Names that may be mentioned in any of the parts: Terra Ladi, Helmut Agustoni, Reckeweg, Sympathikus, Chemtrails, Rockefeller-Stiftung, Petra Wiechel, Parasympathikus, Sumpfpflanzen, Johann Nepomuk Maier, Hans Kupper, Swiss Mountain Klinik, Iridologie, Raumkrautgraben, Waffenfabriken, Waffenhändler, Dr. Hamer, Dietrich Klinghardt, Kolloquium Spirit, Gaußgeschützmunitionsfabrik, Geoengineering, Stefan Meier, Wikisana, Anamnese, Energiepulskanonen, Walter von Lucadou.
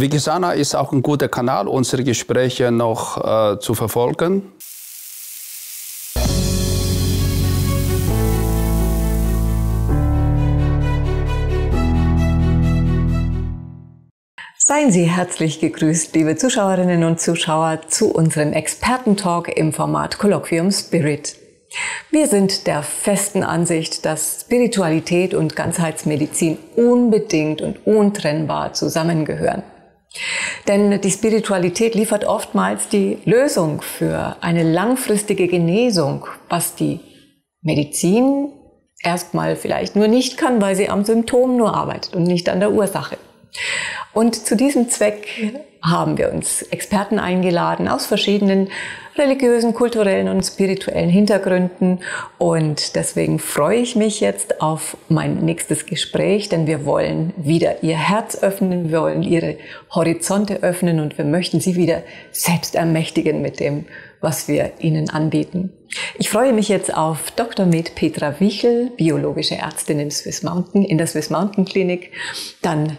Wikisana ist auch ein guter Kanal, unsere Gespräche noch zu verfolgen. Seien Sie herzlich gegrüßt, liebe Zuschauerinnen und Zuschauer, zu unserem Expertentalk im Format Kolloquium Spirit. Wir sind der festen Ansicht, dass Spiritualität und Ganzheitsmedizin unbedingt und untrennbar zusammengehören. Denn die Spiritualität liefert oftmals die Lösung für eine langfristige Genesung, was die Medizin erstmal vielleicht nur nicht kann, weil sie am Symptom nur arbeitet und nicht an der Ursache. Und zu diesem Zweck haben wir uns Experten eingeladen aus verschiedenen religiösen, kulturellen und spirituellen Hintergründen. Und deswegen freue ich mich jetzt auf mein nächstes Gespräch, denn wir wollen wieder Ihr Herz öffnen, wir wollen Ihre Horizonte öffnen und wir möchten Sie wieder selbst ermächtigen mit dem, was wir Ihnen anbieten. Ich freue mich jetzt auf Dr. Med. Petra Wiechel, biologische Ärztin in der Swiss Mountain Klinik, dann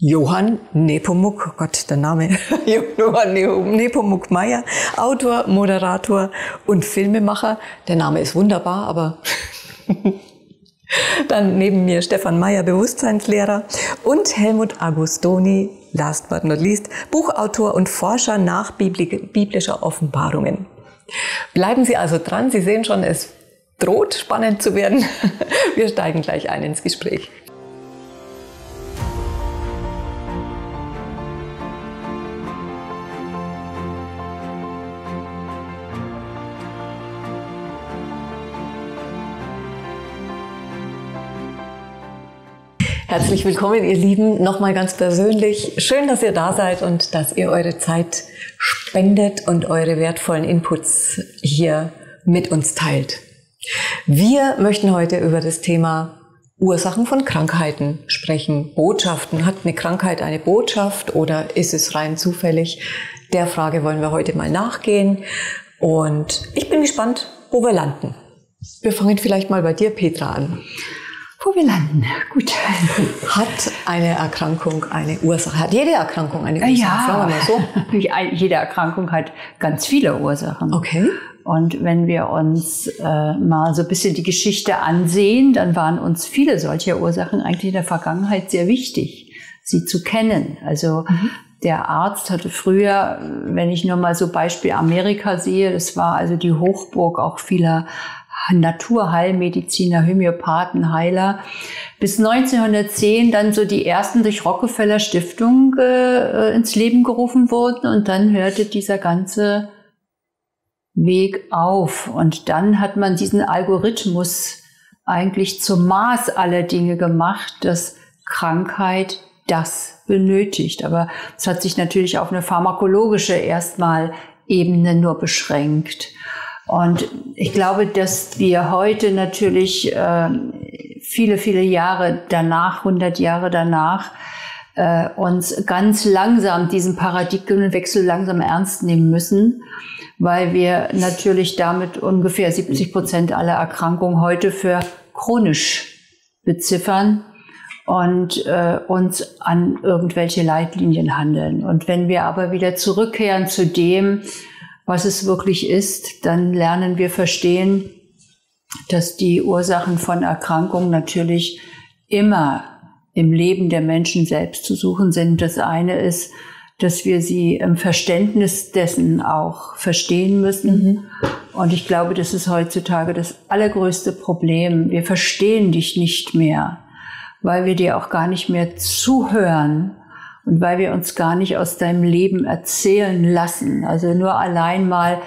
Johann Nepomuk, Gott, der Name, Johann Nepomuk Maier, Autor, Moderator und Filmemacher. Der Name ist wunderbar, aber dann neben mir Stefan Meier, Bewusstseinslehrer, und Helmut Agustoni, last but not least, Buchautor und Forscher nach biblischer Offenbarungen. Bleiben Sie also dran, Sie sehen schon, es droht spannend zu werden. Wir steigen gleich ein ins Gespräch. Herzlich willkommen, ihr Lieben, nochmal ganz persönlich. Schön, dass ihr da seid und dass ihr eure Zeit spendet und eure wertvollen Inputs hier mit uns teilt. Wir möchten heute über das Thema Ursachen von Krankheiten sprechen. Botschaften. Hat eine Krankheit eine Botschaft oder ist es rein zufällig? Der Frage wollen wir heute mal nachgehen und ich bin gespannt, wo wir landen. Wir fangen vielleicht mal bei dir, Petra, an. Wo wir landen. Gut. Hat eine Erkrankung eine Ursache? Hat jede Erkrankung eine Ursache? Ja, sagen wir mal so. Jede Erkrankung hat ganz viele Ursachen. Okay. Und wenn wir uns mal so ein bisschen die Geschichte ansehen, dann waren uns viele solcher Ursachen eigentlich in der Vergangenheit sehr wichtig, sie zu kennen. Also der Arzt hatte früher, wenn ich nur mal so Beispiel Amerika sehe, das war also die Hochburg auch vieler Naturheilmediziner, Homöopathen, Heiler. Bis 1910 dann so die ersten durch Rockefeller-Stiftung ins Leben gerufen wurden und dann hörte dieser ganze Weg auf. Und dann hat man diesen Algorithmus eigentlich zum Maß aller Dinge gemacht, dass Krankheit das benötigt. Aber es hat sich natürlich auf eine pharmakologische erstmal Ebene nur beschränkt. Und ich glaube, dass wir heute natürlich viele, viele Jahre danach, 100 Jahre danach, uns ganz langsam diesen Paradigmenwechsel langsam ernst nehmen müssen, weil wir natürlich damit ungefähr 70% aller Erkrankungen heute für chronisch beziffern und uns an irgendwelche Leitlinien handeln. Und wenn wir aber wieder zurückkehren zu dem, was es wirklich ist, dann lernen wir verstehen, dass die Ursachen von Erkrankungen natürlich immer im Leben der Menschen selbst zu suchen sind. Das eine ist, dass wir sie im Verständnis dessen auch verstehen müssen. Und ich glaube, das ist heutzutage das allergrößte Problem. Wir verstehen dich nicht mehr, weil wir dir auch gar nicht mehr zuhören. Und weil wir uns gar nicht aus deinem Leben erzählen lassen. Also nur allein mal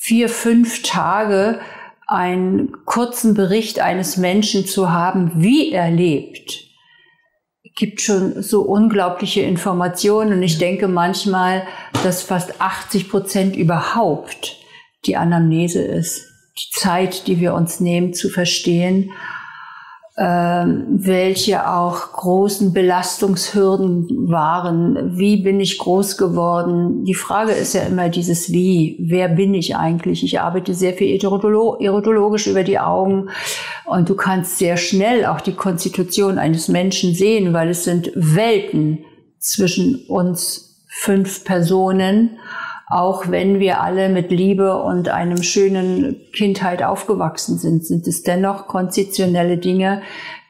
4, 5 Tage einen kurzen Bericht eines Menschen zu haben, wie er lebt, gibt schon so unglaubliche Informationen. Und ich denke manchmal, dass fast 80% überhaupt die Anamnese ist. Die Zeit, die wir uns nehmen, zu verstehen, welche auch großen Belastungshürden waren. Wie bin ich groß geworden? Die Frage ist ja immer dieses Wie. Wer bin ich eigentlich? Ich arbeite sehr viel iridologisch über die Augen und du kannst sehr schnell auch die Konstitution eines Menschen sehen, weil es sind Welten zwischen uns 5 Personen, auch wenn wir alle mit Liebe und einem schönen Kindheit aufgewachsen sind, sind es dennoch konzeptionelle Dinge,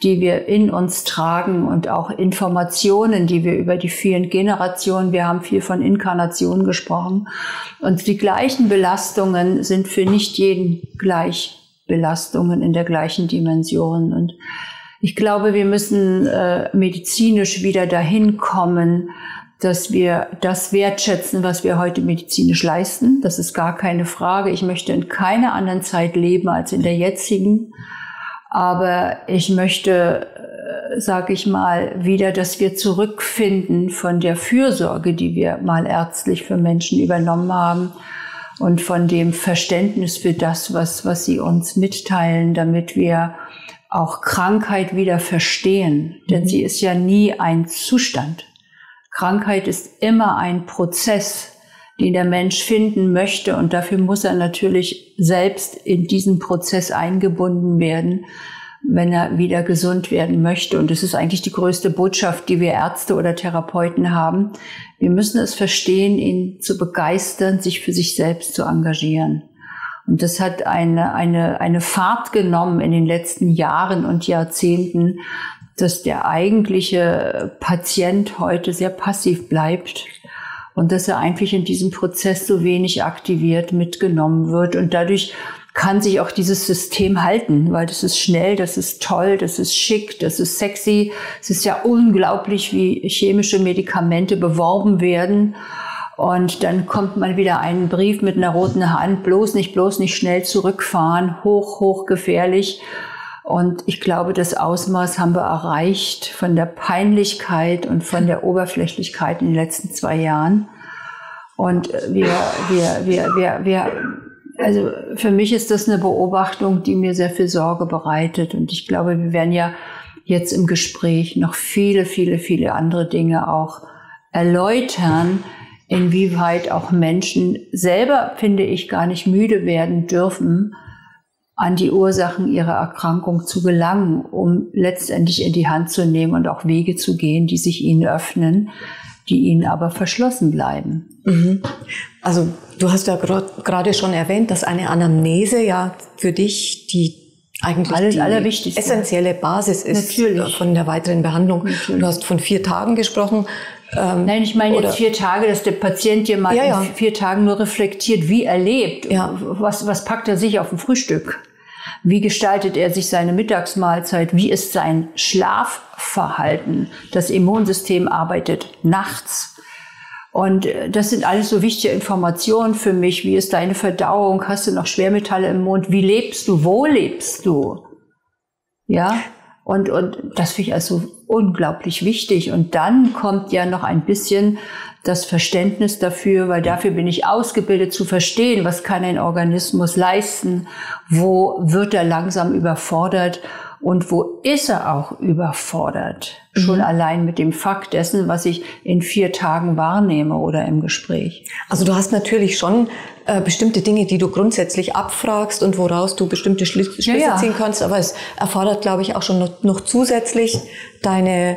die wir in uns tragen und auch Informationen, die wir über die vielen Generationen, wir haben viel von Inkarnationen gesprochen, und die gleichen Belastungen sind für nicht jeden gleich Belastungen in der gleichen Dimension. Und ich glaube, wir müssen medizinisch wieder dahin kommen, dass wir das wertschätzen, was wir heute medizinisch leisten. Das ist gar keine Frage. Ich möchte in keiner anderen Zeit leben als in der jetzigen. Aber ich möchte, sage ich mal, wieder, dass wir zurückfinden von der Fürsorge, die wir mal ärztlich für Menschen übernommen haben, und von dem Verständnis für das, was sie uns mitteilen, damit wir auch Krankheit wieder verstehen. Denn sie ist ja nie ein Zustand. Krankheit ist immer ein Prozess, den der Mensch finden möchte, und dafür muss er natürlich selbst in diesen Prozess eingebunden werden, wenn er wieder gesund werden möchte. Und das ist eigentlich die größte Botschaft, die wir Ärzte oder Therapeuten haben. Wir müssen es verstehen, ihn zu begeistern, sich für sich selbst zu engagieren. Und das hat eine Fahrt genommen in den letzten Jahren und Jahrzehnten, dass der eigentliche Patient heute sehr passiv bleibt und dass er eigentlich in diesem Prozess so wenig aktiviert mitgenommen wird. Und dadurch kann sich auch dieses System halten, weil das ist schnell, das ist toll, das ist schick, das ist sexy. Es ist ja unglaublich, wie chemische Medikamente beworben werden. Und dann kommt man wieder einen Brief mit einer roten Hand, bloß nicht schnell zurückfahren, hoch gefährlich. Und ich glaube, das Ausmaß haben wir erreicht von der Peinlichkeit und von der Oberflächlichkeit in den letzten 2 Jahren. Und also für mich ist das eine Beobachtung, die mir sehr viel Sorge bereitet. Und ich glaube, wir werden ja jetzt im Gespräch noch viele andere Dinge auch erläutern, inwieweit auch Menschen selber, finde ich, gar nicht müde werden dürfen, an die Ursachen ihrer Erkrankung zu gelangen, um letztendlich in die Hand zu nehmen und auch Wege zu gehen, die sich ihnen öffnen, die ihnen aber verschlossen bleiben. Mhm. Also du hast ja gerade schon erwähnt, dass eine Anamnese ja für dich die eigentlich die essentielle Basis ist von der weiteren Behandlung. Natürlich. Du hast von 4 Tagen gesprochen. Nein, ich meine jetzt 4 Tage, dass der Patient hier mal in 4 Tagen nur reflektiert, wie er lebt, was packt er sich auf dem Frühstück, wie gestaltet er sich seine Mittagsmahlzeit, wie ist sein Schlafverhalten, das Immunsystem arbeitet nachts. Und das sind alles so wichtige Informationen für mich. Wie ist deine Verdauung? Hast du noch Schwermetalle im Mund? Wie lebst du? Wo lebst du? Ja? Und das finde ich also unglaublich wichtig. Und dann kommt ja noch ein bisschen das Verständnis dafür, weil dafür bin ich ausgebildet, zu verstehen, was kann ein Organismus leisten, wo wird er langsam überfordert und wo ist er auch überfordert. Mhm. Schon allein mit dem Fakt dessen, was ich in 4 Tagen wahrnehme oder im Gespräch. Also du hast natürlich schon bestimmte Dinge, die du grundsätzlich abfragst und woraus du bestimmte Schlüsse ziehen kannst. Aber es erfordert, glaube ich, auch schon noch zusätzlich deine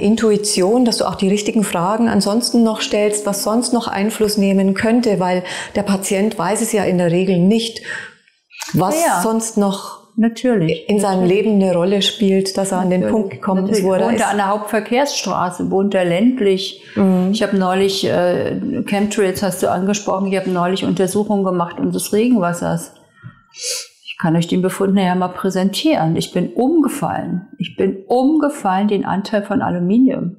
Intuition, dass du auch die richtigen Fragen ansonsten noch stellst, was sonst noch Einfluss nehmen könnte, weil der Patient weiß es ja in der Regel nicht, was sonst noch in seinem Leben eine Rolle spielt, dass er an den Punkt gekommen ist, wo er wohnt an der Hauptverkehrsstraße, wohnt er ländlich. Mhm. Ich habe neulich, Chemtrails hast du angesprochen, ich habe neulich Untersuchungen gemacht unseres Regenwassers. Ich kann euch den Befund nachher mal präsentieren. Ich bin umgefallen. Den Anteil von Aluminium.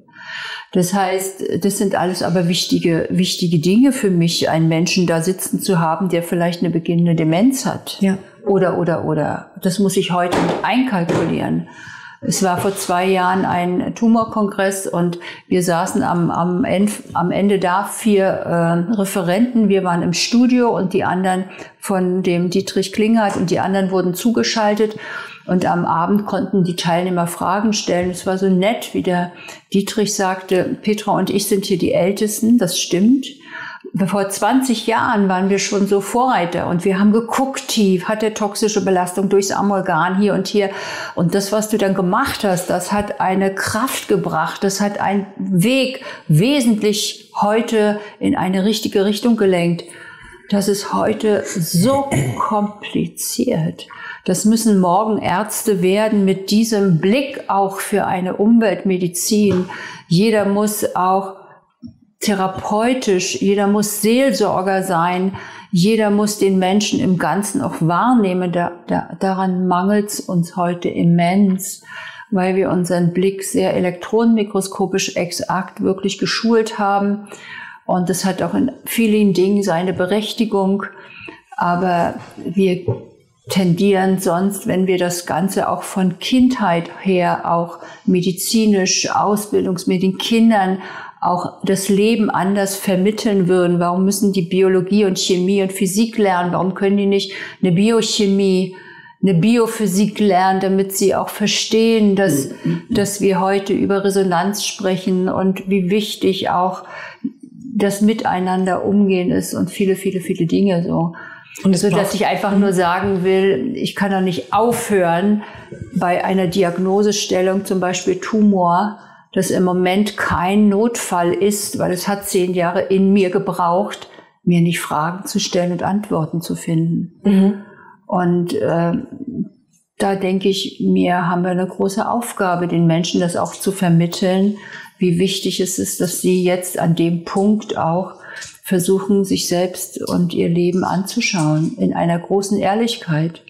Das heißt, das sind alles aber wichtige Dinge für mich, einen Menschen da sitzen zu haben, der vielleicht eine beginnende Demenz hat. Ja. Oder. Das muss ich heute mit einkalkulieren. Es war vor 2 Jahren ein Tumorkongress und wir saßen am Ende da 4 Referenten. Wir waren im Studio und die anderen von dem Dietrich Klinghardt und die anderen wurden zugeschaltet. Und am Abend konnten die Teilnehmer Fragen stellen. Es war so nett, wie der Dietrich sagte, Petra und ich sind hier die Ältesten, das stimmt. Vor 20 Jahren waren wir schon so Vorreiter und wir haben geguckt tief, hat der toxische Belastung durchs Amalgam hier und hier. Und das, was du dann gemacht hast, das hat eine Kraft gebracht, das hat einen Weg wesentlich heute in eine richtige Richtung gelenkt. Das ist heute so kompliziert. Das müssen morgen Ärzte werden mit diesem Blick auch für eine Umweltmedizin. Jeder muss auch therapeutisch, jeder muss Seelsorger sein, jeder muss den Menschen im Ganzen auch wahrnehmen. Daran mangelt's uns heute immens, weil wir unseren Blick sehr elektronenmikroskopisch exakt wirklich geschult haben. Und das hat auch in vielen Dingen seine Berechtigung. Aber wir tendieren sonst, wenn wir das Ganze auch von Kindheit her auch medizinisch, mit den Kindern auch das Leben anders vermitteln würden. Warum müssen die Biologie und Chemie und Physik lernen? Warum können die nicht eine Biochemie, eine Biophysik lernen, damit sie auch verstehen, dass wir heute über Resonanz sprechen und wie wichtig auch das Miteinander umgehen ist und viele, viele, viele Dinge so. Und so, dass ich einfach nur sagen will, ich kann doch nicht aufhören bei einer Diagnosestellung, zum Beispiel Tumor, dass im Moment kein Notfall ist, weil es hat 10 Jahre in mir gebraucht, mir nicht Fragen zu stellen und Antworten zu finden. Mhm. Und da denke ich, haben wir eine große Aufgabe, den Menschen das auch zu vermitteln, wie wichtig es ist, dass sie jetzt an dem Punkt auch versuchen, sich selbst und ihr Leben anzuschauen, in einer großen Ehrlichkeit.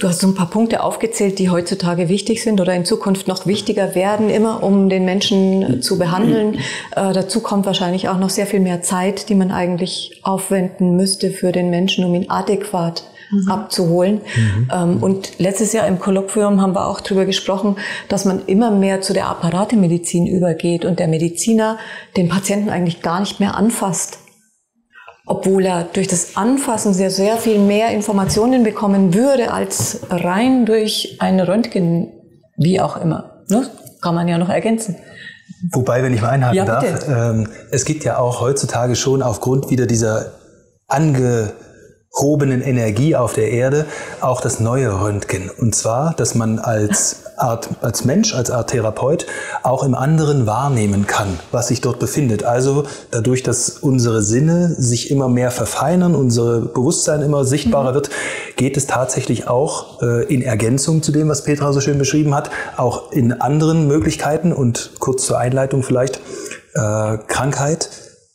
Du hast so ein paar Punkte aufgezählt, die heutzutage wichtig sind oder in Zukunft noch wichtiger werden, immer um den Menschen zu behandeln. Dazu kommt wahrscheinlich auch noch sehr viel mehr Zeit, die man eigentlich aufwenden müsste für den Menschen, um ihn adäquat abzuholen. Und letztes Jahr im Kolloquium haben wir auch darüber gesprochen, dass man immer mehr zu der Apparatemedizin übergeht und der Mediziner den Patienten eigentlich gar nicht mehr anfasst. Obwohl er durch das Anfassen sehr, sehr viel mehr Informationen bekommen würde als rein durch ein Röntgen, wie auch immer. Ne? Kann man ja noch ergänzen. Wobei, wenn ich mal einhaken darf, es gibt ja auch heutzutage schon aufgrund wieder dieser angehobenen Energie auf der Erde auch das neue Röntgen. Und zwar, dass man als Mensch, als Art Therapeut auch im anderen wahrnehmen kann, was sich dort befindet. Also dadurch, dass unsere Sinne sich immer mehr verfeinern, unser Bewusstsein immer sichtbarer wird, geht es tatsächlich auch in Ergänzung zu dem, was Petra so schön beschrieben hat, auch in anderen Möglichkeiten. Und kurz zur Einleitung vielleicht, Krankheit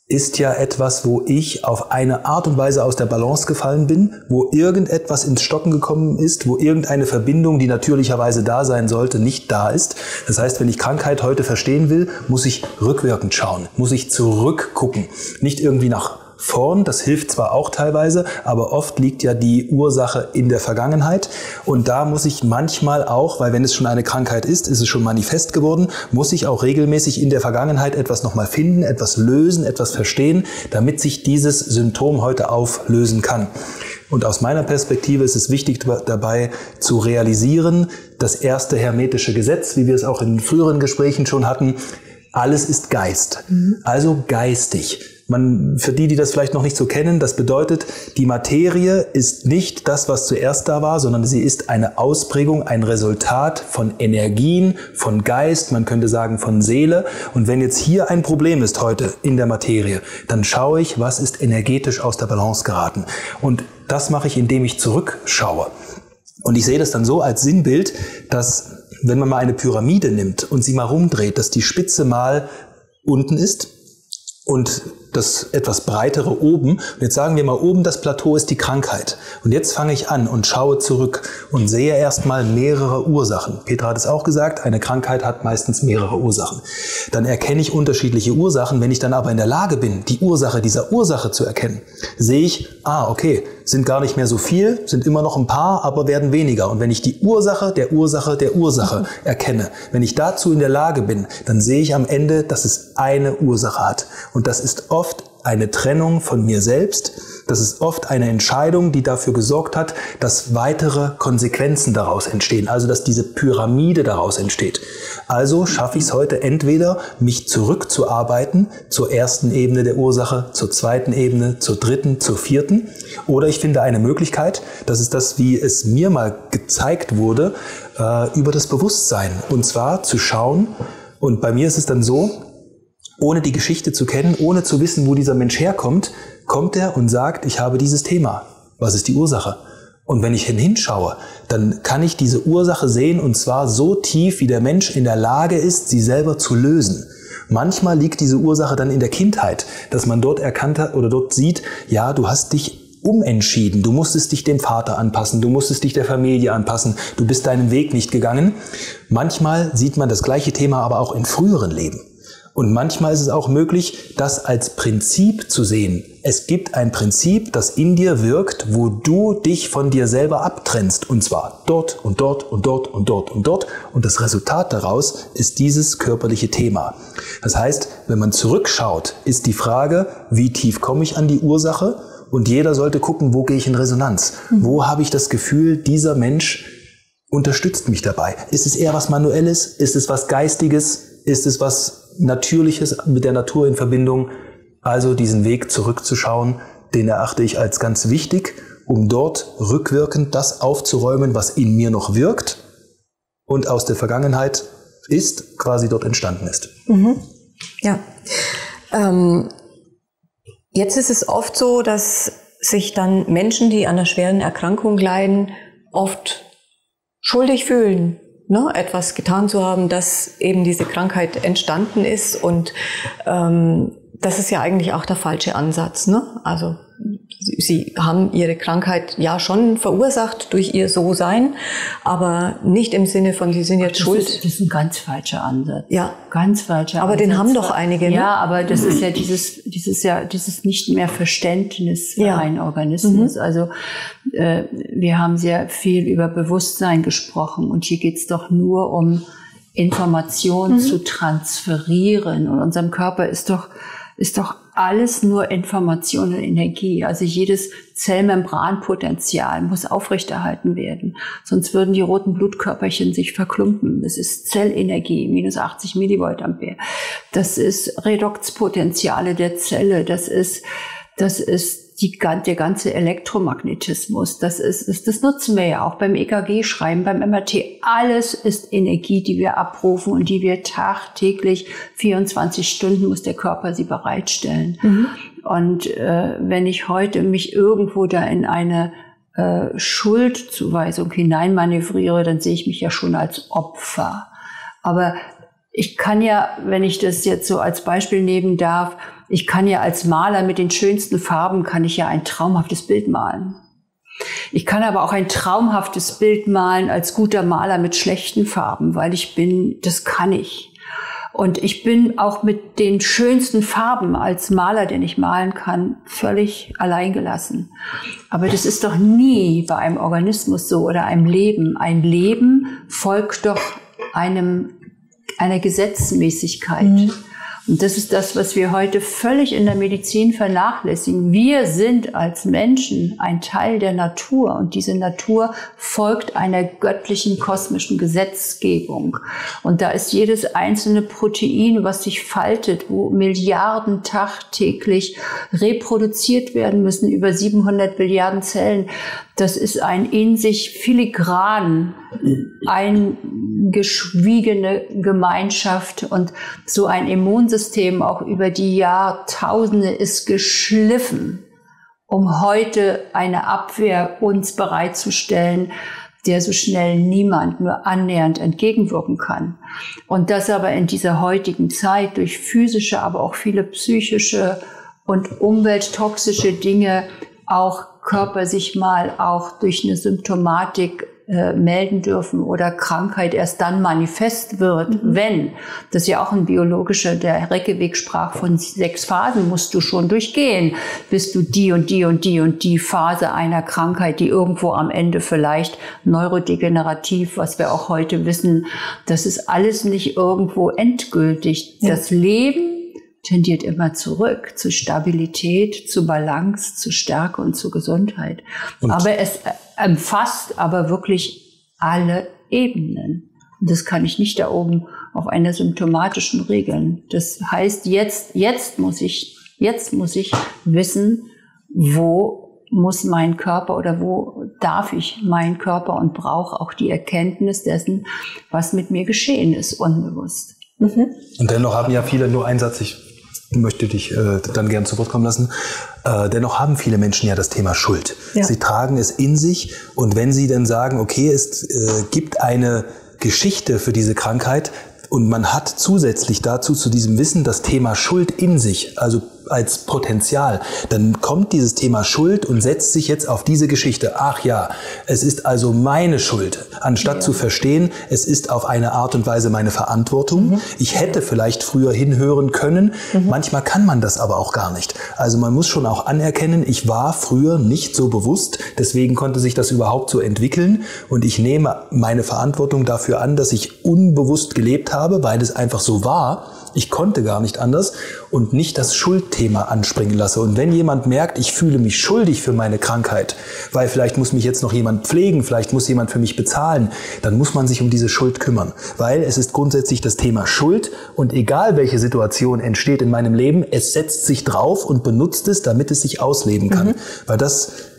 ist ja etwas, wo ich auf eine Art und Weise aus der Balance gefallen bin, wo irgendetwas ins Stocken gekommen ist, wo irgendeine Verbindung, die natürlicherweise da sein sollte, nicht da ist. Das heißt, wenn ich Krankheit heute verstehen will, muss ich rückwirkend schauen, muss ich zurückgucken, nicht irgendwie nach vorn. Das hilft zwar auch teilweise, aber oft liegt ja die Ursache in der Vergangenheit. Und da muss ich manchmal auch, weil wenn es schon eine Krankheit ist es schon manifest geworden, muss ich auch regelmäßig in der Vergangenheit etwas nochmal finden, etwas lösen, etwas verstehen, damit sich dieses Symptom heute auflösen kann. Und aus meiner Perspektive ist es wichtig, dabei zu realisieren, das erste hermetische Gesetz, wie wir es auch in früheren Gesprächen schon hatten, alles ist Geist, also geistig. Für die, die das vielleicht noch nicht so kennen, das bedeutet, die Materie ist nicht das, was zuerst da war, sondern sie ist eine Ausprägung, ein Resultat von Energien, von Geist, man könnte sagen von Seele. Und wenn jetzt hier ein Problem ist heute in der Materie, dann schaue ich, was ist energetisch aus der Balance geraten. Und das mache ich, indem ich zurückschaue. Und ich sehe das dann so als Sinnbild, dass wenn man mal eine Pyramide nimmt und sie mal rumdreht, dass die Spitze mal unten ist und das etwas breitere oben. Und jetzt sagen wir mal, oben das Plateau ist die Krankheit. Und jetzt fange ich an und schaue zurück und sehe erstmal mehrere Ursachen. Petra hat es auch gesagt, eine Krankheit hat meistens mehrere Ursachen. Dann erkenne ich unterschiedliche Ursachen. Wenn ich dann aber in der Lage bin, die Ursache dieser Ursache zu erkennen, sehe ich, okay, sind gar nicht mehr so viel, sind immer noch ein paar, aber werden weniger. Und wenn ich die Ursache der Ursache der Ursache erkenne, wenn ich dazu in der Lage bin, dann sehe ich am Ende, dass es eine Ursache hat. Und das ist oft eine Trennung von mir selbst, Das ist oft eine Entscheidung, die dafür gesorgt hat, dass weitere Konsequenzen daraus entstehen, also dass diese Pyramide daraus entsteht. Also schaffe ich es heute entweder, mich zurückzuarbeiten zur ersten Ebene der Ursache, zur zweiten Ebene, zur dritten, zur vierten, oder ich finde eine Möglichkeit, das ist das, wie es mir mal gezeigt wurde, über das Bewusstsein, und zwar zu schauen, und bei mir ist es dann so, ohne die Geschichte zu kennen, ohne zu wissen, wo dieser Mensch herkommt, kommt er und sagt, ich habe dieses Thema. Was ist die Ursache? Und wenn ich hinschaue, dann kann ich diese Ursache sehen, und zwar so tief, wie der Mensch in der Lage ist, sie selber zu lösen. Manchmal liegt diese Ursache dann in der Kindheit, dass man dort erkannt hat oder dort sieht, ja, du hast dich umentschieden, du musstest dich dem Vater anpassen, du musstest dich der Familie anpassen, du bist deinen Weg nicht gegangen. Manchmal sieht man das gleiche Thema aber auch in früheren Leben. Und manchmal ist es auch möglich, das als Prinzip zu sehen. Es gibt ein Prinzip, das in dir wirkt, wo du dich von dir selber abtrennst. Und zwar dort und dort und dort und dort und dort. Und das Resultat daraus ist dieses körperliche Thema. Das heißt, wenn man zurückschaut, ist die Frage, wie tief komme ich an die Ursache? Und jeder sollte gucken, wo gehe ich in Resonanz? Wo habe ich das Gefühl, dieser Mensch unterstützt mich dabei? Ist es eher was Manuelles? Ist es was Geistiges? Ist es was Natürliches, mit der Natur in Verbindung? Also diesen Weg zurückzuschauen, den erachte ich als ganz wichtig, um dort rückwirkend das aufzuräumen, was in mir noch wirkt und aus der Vergangenheit ist, quasi dort entstanden ist. Mhm. Ja. Jetzt ist es oft so, dass sich dann Menschen, die an einer schweren Erkrankung leiden, oft schuldig fühlen, etwas getan zu haben, dass eben diese Krankheit entstanden ist, und das ist ja eigentlich auch der falsche Ansatz. Also sie haben ihre Krankheit ja schon verursacht durch ihr So-Sein, aber nicht im Sinne von, sie sind jetzt schuld. Das ist ein ganz falscher Ansatz. Ja, ganz falscher Ansatz. Aber den haben doch einige. Ne? Ja, aber das ist ja dieses nicht mehr Verständnis für einen Organismus. Mhm. Also wir haben sehr viel über Bewusstsein gesprochen, und hier geht es doch nur um Informationen zu transferieren, und unserem Körper ist doch alles nur Information und Energie. Also jedes Zellmembranpotenzial muss aufrechterhalten werden. Sonst würden die roten Blutkörperchen sich verklumpen. Das ist Zellenergie, minus 80 mV. Das ist Redoxpotenziale der Zelle. Der ganze Elektromagnetismus, das nutzen wir ja auch beim EKG-Schreiben, beim MRT. Alles ist Energie, die wir abrufen und die wir tagtäglich, 24 Stunden muss der Körper sie bereitstellen. Mhm. Und wenn ich heute mich irgendwo da in eine Schuldzuweisung hineinmanövriere, dann sehe ich mich ja schon als Opfer. Aber ich kann ja, wenn ich das jetzt so als Beispiel nehmen darf, ich kann ja als Maler mit den schönsten Farben, kann ich ja ein traumhaftes Bild malen. Ich kann aber auch ein traumhaftes Bild malen als guter Maler mit schlechten Farben, weil ich bin, das kann ich. Und ich bin auch mit den schönsten Farben als Maler, den ich malen kann, völlig alleingelassen. Aber das ist doch nie bei einem Organismus so oder einem Leben. Ein Leben folgt doch einer Gesetzmäßigkeit. Mhm. Und das ist das, was wir heute völlig in der Medizin vernachlässigen. Wir sind als Menschen ein Teil der Natur, und diese Natur folgt einer göttlichen, kosmischen Gesetzgebung. Und da ist jedes einzelne Protein, was sich faltet, wo Milliarden tagtäglich reproduziert werden müssen, über 700 Milliarden Zellen, das ist ein in sich filigran eingeschwiegene Gemeinschaft, und so ein Immunsystem auch über die Jahrtausende ist geschliffen, um heute eine Abwehr uns bereitzustellen, der so schnell niemand nur annähernd entgegenwirken kann. Und das aber in dieser heutigen Zeit durch physische, aber auch viele psychische und umwelttoxische Dinge auch Körper sich mal auch durch eine Symptomatik melden dürfen oder Krankheit erst dann manifest wird, wenn. Das ist ja auch ein biologischer, der Reckeweg sprach von 6 Phasen, musst du schon durchgehen, bis du die und die und die und die Phase einer Krankheit, die irgendwo am Ende vielleicht neurodegenerativ, was wir auch heute wissen, das ist alles nicht irgendwo endgültig. Ja. Das Leben tendiert immer zurück zu Stabilität, zu Balance, zu Stärke und zu Gesundheit. Und aber es umfasst aber wirklich alle Ebenen. Und das kann ich nicht da oben auf einer symptomatischen regeln. Das heißt, jetzt muss ich wissen, wo muss mein Körper oder wo darf ich meinen Körper, und brauche auch die Erkenntnis dessen, was mit mir geschehen ist, unbewusst. Und dennoch haben ja viele, nur ein Satz, ich möchte dich dann gerne zu Wort kommen lassen, dennoch haben viele Menschen ja das Thema Schuld. Ja. Sie tragen es in sich, und wenn sie dann sagen, okay, es gibt eine Geschichte für diese Krankheit, und man hat zusätzlich dazu, zu diesem Wissen, das Thema Schuld in sich, also als Potenzial, dann kommt dieses Thema Schuld und setzt sich jetzt auf diese Geschichte. Ach ja, es ist also meine Schuld, anstatt zu verstehen, es ist auf eine Art und Weise meine Verantwortung. Mhm. Ich hätte vielleicht früher hinhören können. Mhm. Manchmal kann man das aber auch gar nicht. Also man muss schon auch anerkennen, ich war früher nicht so bewusst, deswegen konnte sich das überhaupt so entwickeln, und ich nehme meine Verantwortung dafür an, dass ich unbewusst gelebt habe, weil es einfach so war, ich konnte gar nicht anders, und nicht das Schuldthema anspringen lasse. Und wenn jemand merkt, ich fühle mich schuldig für meine Krankheit, weil vielleicht muss mich jetzt noch jemand pflegen, vielleicht muss jemand für mich bezahlen, dann muss man sich um diese Schuld kümmern. Weil es ist grundsätzlich das Thema Schuld, und egal welche Situation entsteht in meinem Leben, es setzt sich drauf und benutzt es, damit es sich ausleben kann. Mhm. Weil das,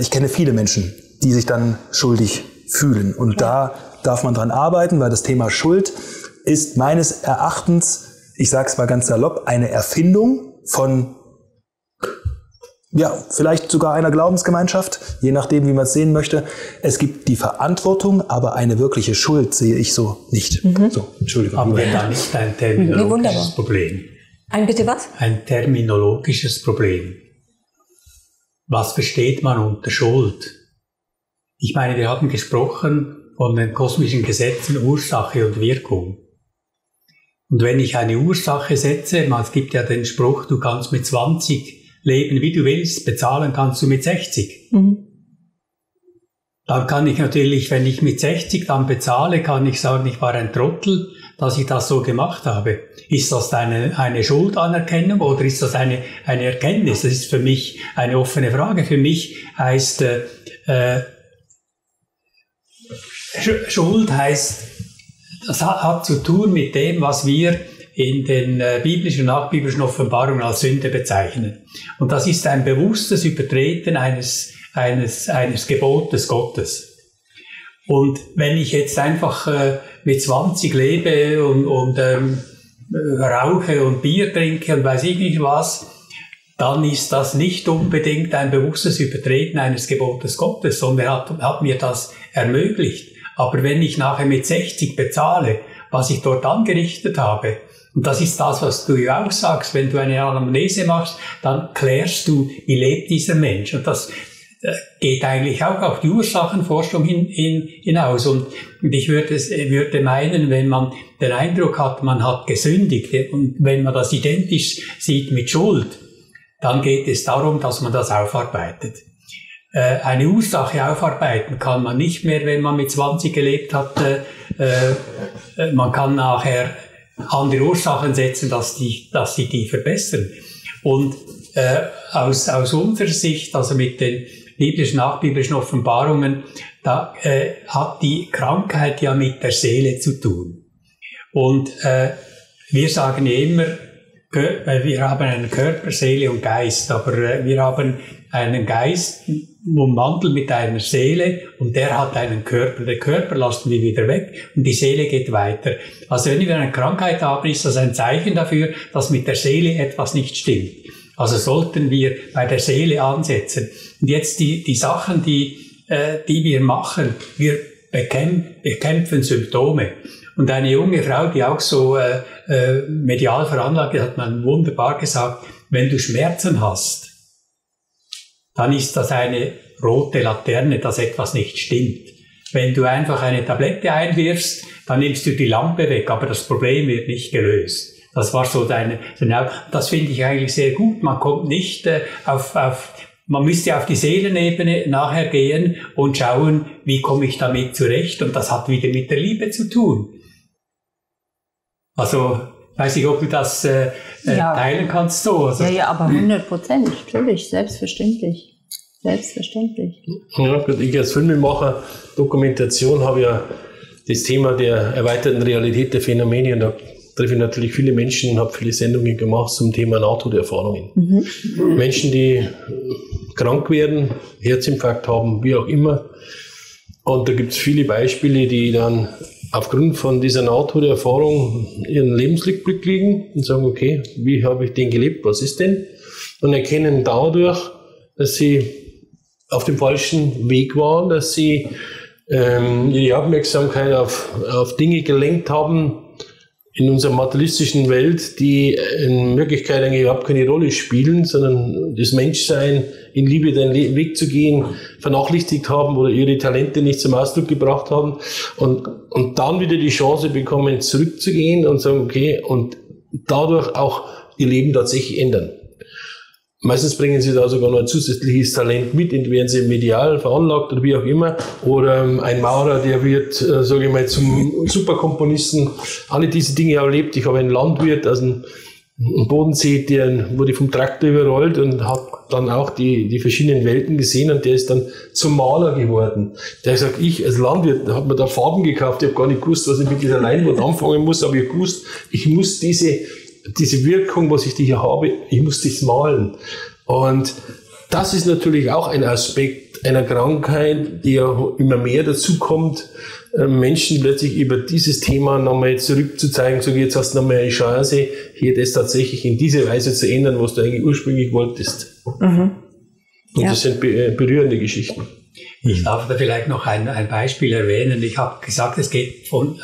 ich kenne viele Menschen, die sich dann schuldig fühlen. Und da darf man dran arbeiten, weil das Thema Schuld ist meines Erachtens, ich sage es mal ganz salopp, eine Erfindung von, ja, vielleicht sogar einer Glaubensgemeinschaft, je nachdem, wie man es sehen möchte. Es gibt die Verantwortung, aber eine wirkliche Schuld sehe ich so nicht. Mhm. So, Entschuldigung. Aber dann ist ein terminologisches Problem. Ein bitte was? Ein terminologisches Problem. Was versteht man unter Schuld? Ich meine, wir haben gesprochen von den kosmischen Gesetzen Ursache und Wirkung. Und wenn ich eine Ursache setze, es gibt ja den Spruch, du kannst mit 20 leben, wie du willst, bezahlen kannst du mit 60. Mhm. Dann kann ich natürlich, wenn ich mit 60 dann bezahle, kann ich sagen, ich war ein Trottel, dass ich das so gemacht habe. Ist das eine Schuldanerkennung oder ist das eine Erkenntnis? Das ist für mich eine offene Frage. Für mich heißt Schuld heißt, das hat zu tun mit dem, was wir in den biblischen und nachbiblischen Offenbarungen als Sünde bezeichnen. Und das ist ein bewusstes Übertreten eines Gebotes Gottes. Und wenn ich jetzt einfach mit 20 lebe und rauche und Bier trinke und weiß ich nicht was, dann ist das nicht unbedingt ein bewusstes Übertreten eines Gebotes Gottes, sondern hat mir das ermöglicht. Aber wenn ich nachher mit 60 bezahle, was ich dort angerichtet habe, und das ist das, was du ja auch sagst, wenn du eine Anamnese machst, dann klärst du, wie lebt dieser Mensch. Und das geht eigentlich auch auf die Ursachenforschung hinaus. Und ich würde meinen, wenn man den Eindruck hat, man hat gesündigt, und wenn man das identisch sieht mit Schuld, dann geht es darum, dass man das aufarbeitet. Eine Ursache aufarbeiten kann man nicht mehr, wenn man mit 20 gelebt hat. Man kann nachher andere Ursachen setzen, dass sie die verbessern. Und aus unserer Sicht, also mit den biblischen, nachbiblischen Offenbarungen, da hat die Krankheit ja mit der Seele zu tun. Und wir sagen ja immer, wir haben einen Körper, Seele und Geist, aber wir haben einen Geist ummantelt mit einer Seele, und der hat einen Körper. Den Körper lassen wir wieder weg und die Seele geht weiter. Also wenn wir eine Krankheit haben, ist das ein Zeichen dafür, dass mit der Seele etwas nicht stimmt. Also sollten wir bei der Seele ansetzen. Und jetzt die Sachen, die wir machen, wir bekämpfen Symptome. Und eine junge Frau, die auch so medial veranlagt ist, hat man wunderbar gesagt, wenn du Schmerzen hast, dann ist das eine rote Laterne, dass etwas nicht stimmt. Wenn du einfach eine Tablette einwirfst, dann nimmst du die Lampe weg, aber das Problem wird nicht gelöst. Das war so das finde ich eigentlich sehr gut. Man kommt nicht man müsste auf die Seelenebene nachher gehen und schauen, wie komme ich damit zurecht, und das hat wieder mit der Liebe zu tun. Also, Weiß ich, ob du das teilen kannst so. Also. Ja, ja, aber 100%, natürlich, selbstverständlich. Selbstverständlich. Ja, ich als Filmemacher, Dokumentation habe ja das Thema der erweiterten Realität der Phänomene und da treffe ich natürlich viele Menschen und habe viele Sendungen gemacht zum Thema Nahtoderfahrungen. Mhm. Menschen, die krank werden, Herzinfarkt haben, wie auch immer. Und da gibt es viele Beispiele, die dann aufgrund von dieser Nahtoderfahrung ihren Lebensrückblick kriegen und sagen, okay, wie habe ich denn gelebt, was ist denn? Und erkennen dadurch, dass sie auf dem falschen Weg waren, dass sie ihre Aufmerksamkeit auf Dinge gelenkt haben in unserer materialistischen Welt, die in Wirklichkeit eigentlich überhaupt keine Rolle spielen, sondern das Menschsein, in Liebe den Weg zu gehen, vernachlässigt haben oder ihre Talente nicht zum Ausdruck gebracht haben und dann wieder die Chance bekommen, zurückzugehen und sagen, okay, und dadurch auch ihr Leben tatsächlich ändern. Meistens bringen sie da sogar noch ein zusätzliches Talent mit, entweder sie medial veranlagt oder wie auch immer. Oder ein Maurer, der wird, sage ich mal, zum Superkomponisten. Alle diese Dinge erlebt. Ich habe einen Landwirt aus dem Bodensee, der wurde vom Traktor überrollt und hat dann auch die verschiedenen Welten gesehen und der ist dann zum Maler geworden. Der hat gesagt, ich als Landwirt habe mir da Farben gekauft, ich habe gar nicht gewusst, was ich mit dieser Leinwand anfangen muss, aber ich gewusst, ich muss diese Wirkung, was ich hier habe, ich muss das malen. Und das ist natürlich auch ein Aspekt einer Krankheit, die ja immer mehr dazu kommt, Menschen plötzlich über dieses Thema nochmal zurückzuzeigen, so jetzt hast du nochmal eine Chance, hier das tatsächlich in diese Weise zu ändern, was du eigentlich ursprünglich wolltest. Mhm. Und ja, das sind berührende Geschichten. Ich darf da vielleicht noch ein Beispiel erwähnen. Ich habe gesagt, es geht von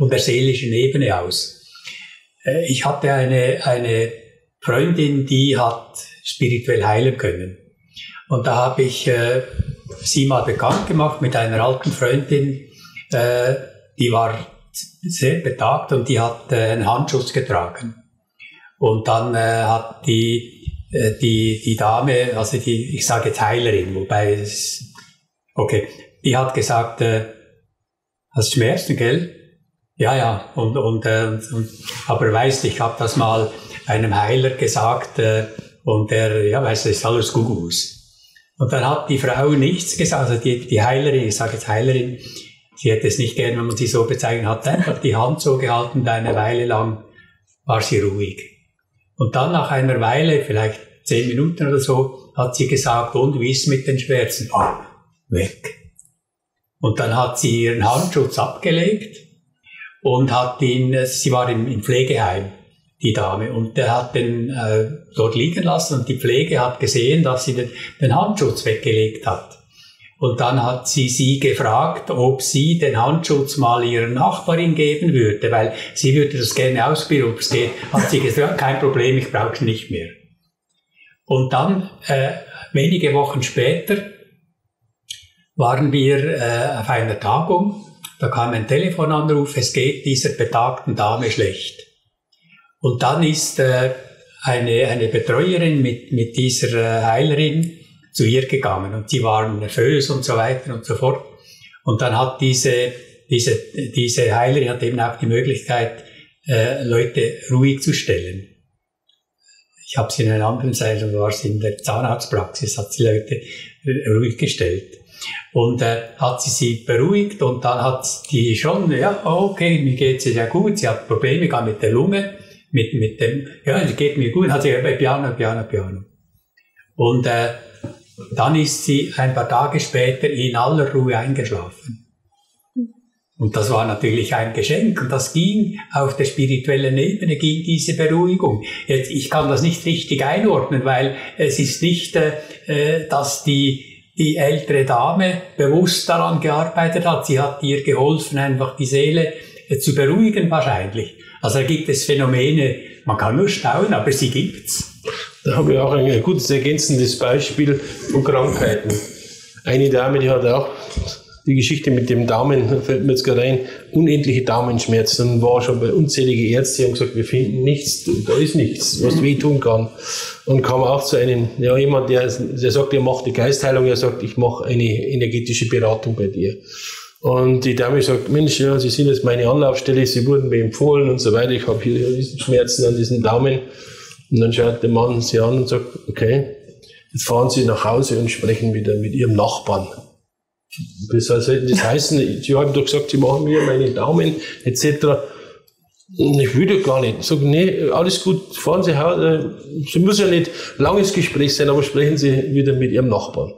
der seelischen Ebene aus. Ich hatte eine Freundin, die hat spirituell heilen können. Und da habe ich sie mal bekannt gemacht mit einer alten Freundin, die war sehr betagt und die hat einen Handschuss getragen. Und dann hat die Dame, also die, ich sage jetzt Heilerin, wobei es, okay, die hat gesagt, hast Schmerzen, gell? Ja, ja, aber weißt, ich habe das mal einem Heiler gesagt und der, ja, weißt du, ist alles Gugus. Und dann hat die Frau nichts gesagt, also die Heilerin, ich sage jetzt Heilerin, sie hätte es nicht gern, wenn man sie so bezeichnet, hat einfach die Hand so gehalten, eine Weile lang war sie ruhig. Und dann nach einer Weile, vielleicht 10 Minuten oder so, hat sie gesagt, und wie ist es mit den Schmerzen? Ah, weg. Und dann hat sie ihren Handschutz abgelegt. Und hat sie war im Pflegeheim, die Dame, und der hat den dort liegen lassen und die Pflege hat gesehen, dass sie den Handschutz weggelegt hat. Und dann hat sie gefragt, ob sie den Handschutz mal ihrer Nachbarin geben würde, weil sie würde das gerne ausprobieren, ob es geht. Hat sie gesagt, kein Problem, ich brauche es nicht mehr. Und dann, wenige Wochen später, waren wir auf einer Tagung. Da kam ein Telefonanruf, es geht dieser betagten Dame schlecht. Und dann ist eine Betreuerin mit dieser Heilerin zu ihr gegangen und sie waren nervös und so weiter und so fort. Und dann hat diese Heilerin hat eben auch die Möglichkeit, Leute ruhig zu stellen. Ich habe sie in einer anderen Sendung, war sie in der Zahnarztpraxis, hat sie Leute ruhig gestellt. Und hat sie beruhigt und dann hat die schon, ja, okay, mir geht es ja gut, sie hat Probleme gar mit der Lunge, mit dem, ja, es geht mir gut, hat sie gesagt, Piano. Und dann ist sie ein paar Tage später in aller Ruhe eingeschlafen. Und das war natürlich ein Geschenk und das ging, auf der spirituellen Ebene ging diese Beruhigung. Jetzt, ich kann das nicht richtig einordnen, weil es ist nicht, dass die ältere Dame bewusst daran gearbeitet hat. Sie hat ihr geholfen, einfach die Seele zu beruhigen wahrscheinlich. Also da gibt es Phänomene, man kann nur staunen, aber sie gibt's. Da habe ich auch ein gutes ergänzendes Beispiel von Krankheiten. Eine Dame, die hat auch die Geschichte mit dem Daumen, fällt mir jetzt gerade ein, unendliche Daumenschmerzen, war schon bei unzähligen Ärzten, die haben gesagt, wir finden nichts, da ist nichts, was wehtun kann. Und kam auch zu einem, ja, jemand, der sagt, er macht eine Geistheilung, er sagt, ich mache eine energetische Beratung bei dir. Und die Dame sagt, Mensch, ja, Sie sind jetzt meine Anlaufstelle, Sie wurden mir empfohlen und so weiter, ich habe hier Riesenschmerzen an diesem Daumen. Und dann schaut der Mann sie an und sagt, okay, jetzt fahren Sie nach Hause und sprechen wieder mit Ihrem Nachbarn. Das soll das heißen, Sie haben doch gesagt, Sie machen mir meine Daumen etc. Ich will doch gar nicht. Ich sage, nee, alles gut, fahren Sie Hause. Es muss ja nicht ein langes Gespräch sein, aber sprechen Sie wieder mit Ihrem Nachbarn.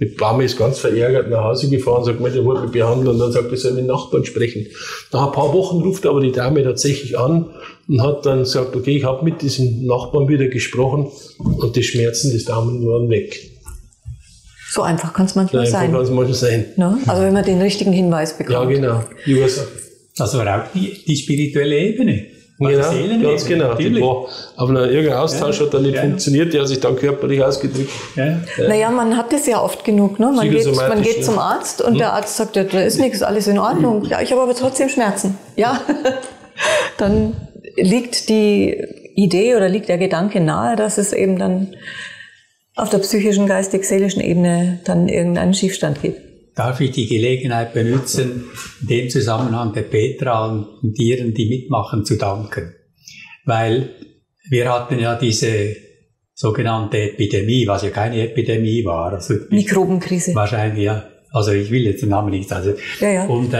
Die Dame ist ganz verärgert nach Hause gefahren, sagt, ich wurde mich behandelt, und dann sagt, ich soll mit dem Nachbarn sprechen. Nach ein paar Wochen ruft aber die Dame tatsächlich an und hat dann gesagt, okay, ich habe mit diesem Nachbarn wieder gesprochen und die Schmerzen des Daumen waren weg. So einfach kann es manchmal sein. So einfach kann es manchmal sein. No? Also wenn man den richtigen Hinweis bekommt. Ja, genau. Ich weiß, das war auch die spirituelle Ebene. Genau, ganz genau. Aber irgendein Austausch hat dann nicht funktioniert, der hat sich dann körperlich ausgedrückt. Ja. Naja, man hat das ja oft genug. Ne? Man geht zum Arzt und der Arzt sagt, ja, da ist nichts, alles in Ordnung. Ja, ich habe aber trotzdem Schmerzen. Ja, dann liegt die Idee oder liegt der Gedanke nahe, dass es eben dann auf der psychischen, geistig-seelischen Ebene dann irgendeinen Schiefstand gibt. Darf ich die Gelegenheit benutzen, in dem Zusammenhang der Petra und ihren, die mitmachen, zu danken? Weil wir hatten ja diese sogenannte Epidemie, was ja keine Epidemie war. Also Mikrobenkrise. Wahrscheinlich, ja. Also ich will jetzt den Namen nicht. Also. Ja, ja. Und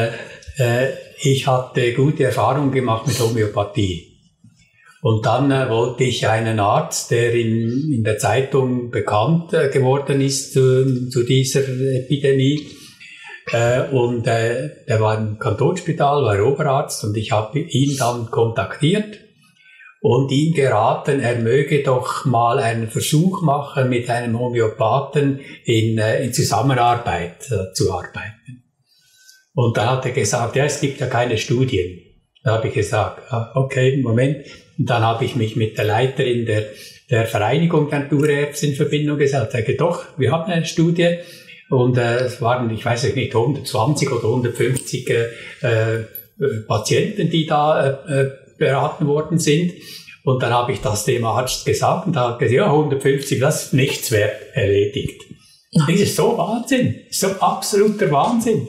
ich hatte gute Erfahrungen gemacht mit Homöopathie. Und dann wollte ich einen Arzt, der in der Zeitung bekannt geworden ist zu dieser Epidemie. Der war im Kantonsspital, war Oberarzt, und ich habe ihn dann kontaktiert und ihm geraten, er möge doch mal einen Versuch machen, mit einem Homöopathen in Zusammenarbeit zu arbeiten. Und da hat er gesagt, ja, es gibt ja keine Studien. Da habe ich gesagt, okay, Moment. Und dann habe ich mich mit der Leiterin der Vereinigung der Naturärzte in Verbindung gesetzt. Ich sage, doch, wir haben eine Studie. Und es waren, ich weiß nicht, 120 oder 150 Patienten, die da beraten worden sind. Und dann habe ich das dem Arzt gesagt und er hat gesagt, ja, 150, das ist nichts wert, erledigt. Das ist so Wahnsinn, so absoluter Wahnsinn.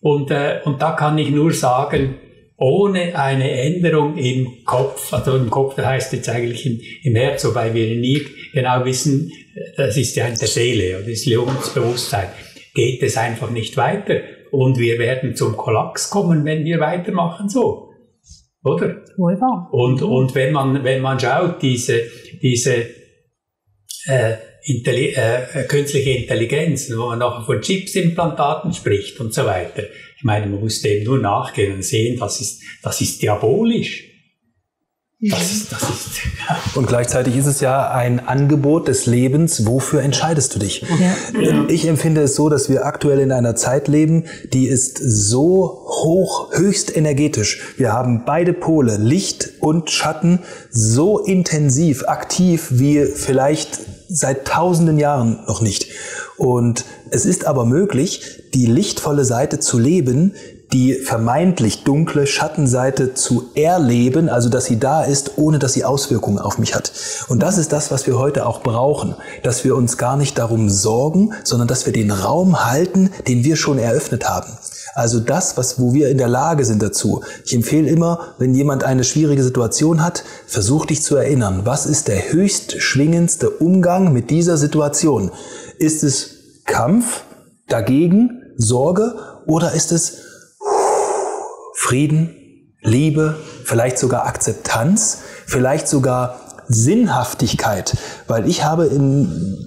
Und da kann ich nur sagen, ohne eine Änderung im Kopf, also im Kopf, das heißt jetzt eigentlich im Herz, wobei wir nie genau wissen, das ist ja in der Seele, das ist das Bewusstsein, geht es einfach nicht weiter. Und wir werden zum Kollaps kommen, wenn wir weitermachen so. Oder? Wohlbar. Und wenn man schaut, diese künstliche Intelligenz, wo man nachher von Chipsimplantaten spricht und so weiter. Ich meine, man muss dem nur nachgehen und sehen, das ist diabolisch. Das ist und gleichzeitig ist es ja ein Angebot des Lebens, wofür entscheidest du dich? Ja. Ich empfinde es so, dass wir aktuell in einer Zeit leben, die ist so höchst energetisch. Wir haben beide Pole, Licht und Schatten, so intensiv, aktiv wie vielleicht seit tausenden Jahren noch nicht. Und es ist aber möglich, die lichtvolle Seite zu leben, die vermeintlich dunkle Schattenseite zu erleben, also dass sie da ist, ohne dass sie Auswirkungen auf mich hat. Und das ist das, was wir heute auch brauchen, dass wir uns gar nicht darum sorgen, sondern dass wir den Raum halten, den wir schon eröffnet haben. Also das, wo wir in der Lage sind dazu. Ich empfehle immer, wenn jemand eine schwierige Situation hat, versuch dich zu erinnern, was ist der höchst schwingendste Umgang mit dieser Situation? Ist es Kampf, dagegen, Sorge, oder ist es Frieden, Liebe, vielleicht sogar Akzeptanz, vielleicht sogar Sinnhaftigkeit? Weil ich habe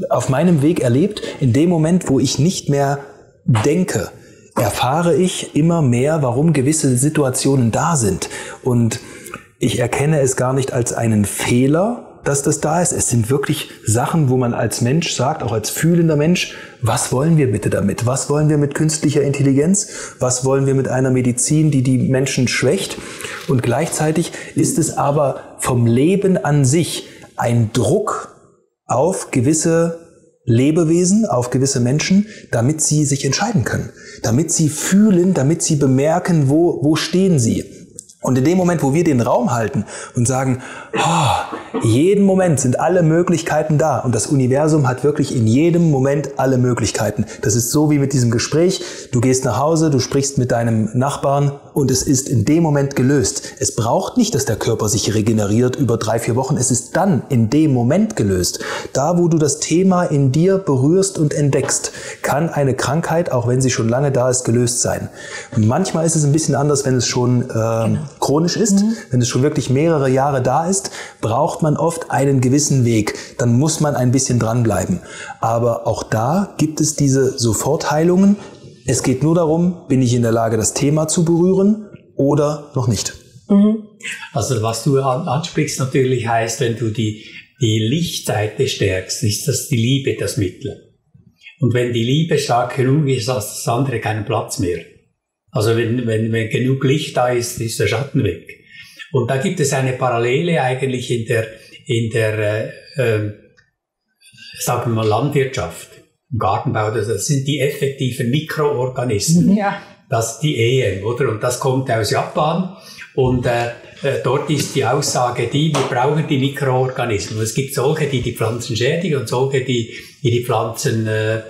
auf meinem Weg erlebt, in dem Moment, wo ich nicht mehr denke, erfahre ich immer mehr, warum gewisse Situationen da sind. Und ich erkenne es gar nicht als einen Fehler, dass das da ist. Es sind wirklich Sachen, wo man als Mensch sagt, auch als fühlender Mensch, was wollen wir bitte damit? Was wollen wir mit künstlicher Intelligenz? Was wollen wir mit einer Medizin, die die Menschen schwächt? Und gleichzeitig ist es aber vom Leben an sich ein Druck auf gewisse Lebewesen, auf gewisse Menschen, damit sie sich entscheiden können, damit sie fühlen, damit sie bemerken, wo stehen sie. Und in dem Moment, wo wir den Raum halten und sagen, oh, jeden Moment sind alle Möglichkeiten da und das Universum hat wirklich in jedem Moment alle Möglichkeiten. Das ist so wie mit diesem Gespräch. Du gehst nach Hause, du sprichst mit deinem Nachbarn und es ist in dem Moment gelöst. Es braucht nicht, dass der Körper sich regeneriert über 3-4 Wochen. Es ist dann in dem Moment gelöst. Da, wo du das Thema in dir berührst und entdeckst, kann eine Krankheit, auch wenn sie schon lange da ist, gelöst sein. Und manchmal ist es ein bisschen anders, wenn es schon chronisch ist, wenn es schon wirklich mehrere Jahre da ist, braucht man oft einen gewissen Weg. Dann muss man ein bisschen dranbleiben. Aber auch da gibt es diese Sofortheilungen. Es geht nur darum, bin ich in der Lage, das Thema zu berühren oder noch nicht. Mhm. Also was du ansprichst natürlich heißt, wenn du die Lichtseite stärkst, ist das die Liebe das Mittel. Und wenn die Liebe stark genug ist, hat das andere keinen Platz mehr. Also wenn genug Licht da ist, ist der Schatten weg. Und da gibt es eine Parallele eigentlich in der sagen wir mal Landwirtschaft, im Gartenbau. Das sind die effektiven Mikroorganismen, ja. Das die EM, oder? Und das kommt aus Japan. Und dort ist die Aussage die, wir brauchen die Mikroorganismen. Es gibt solche, die Pflanzen schädigen und solche, die Pflanze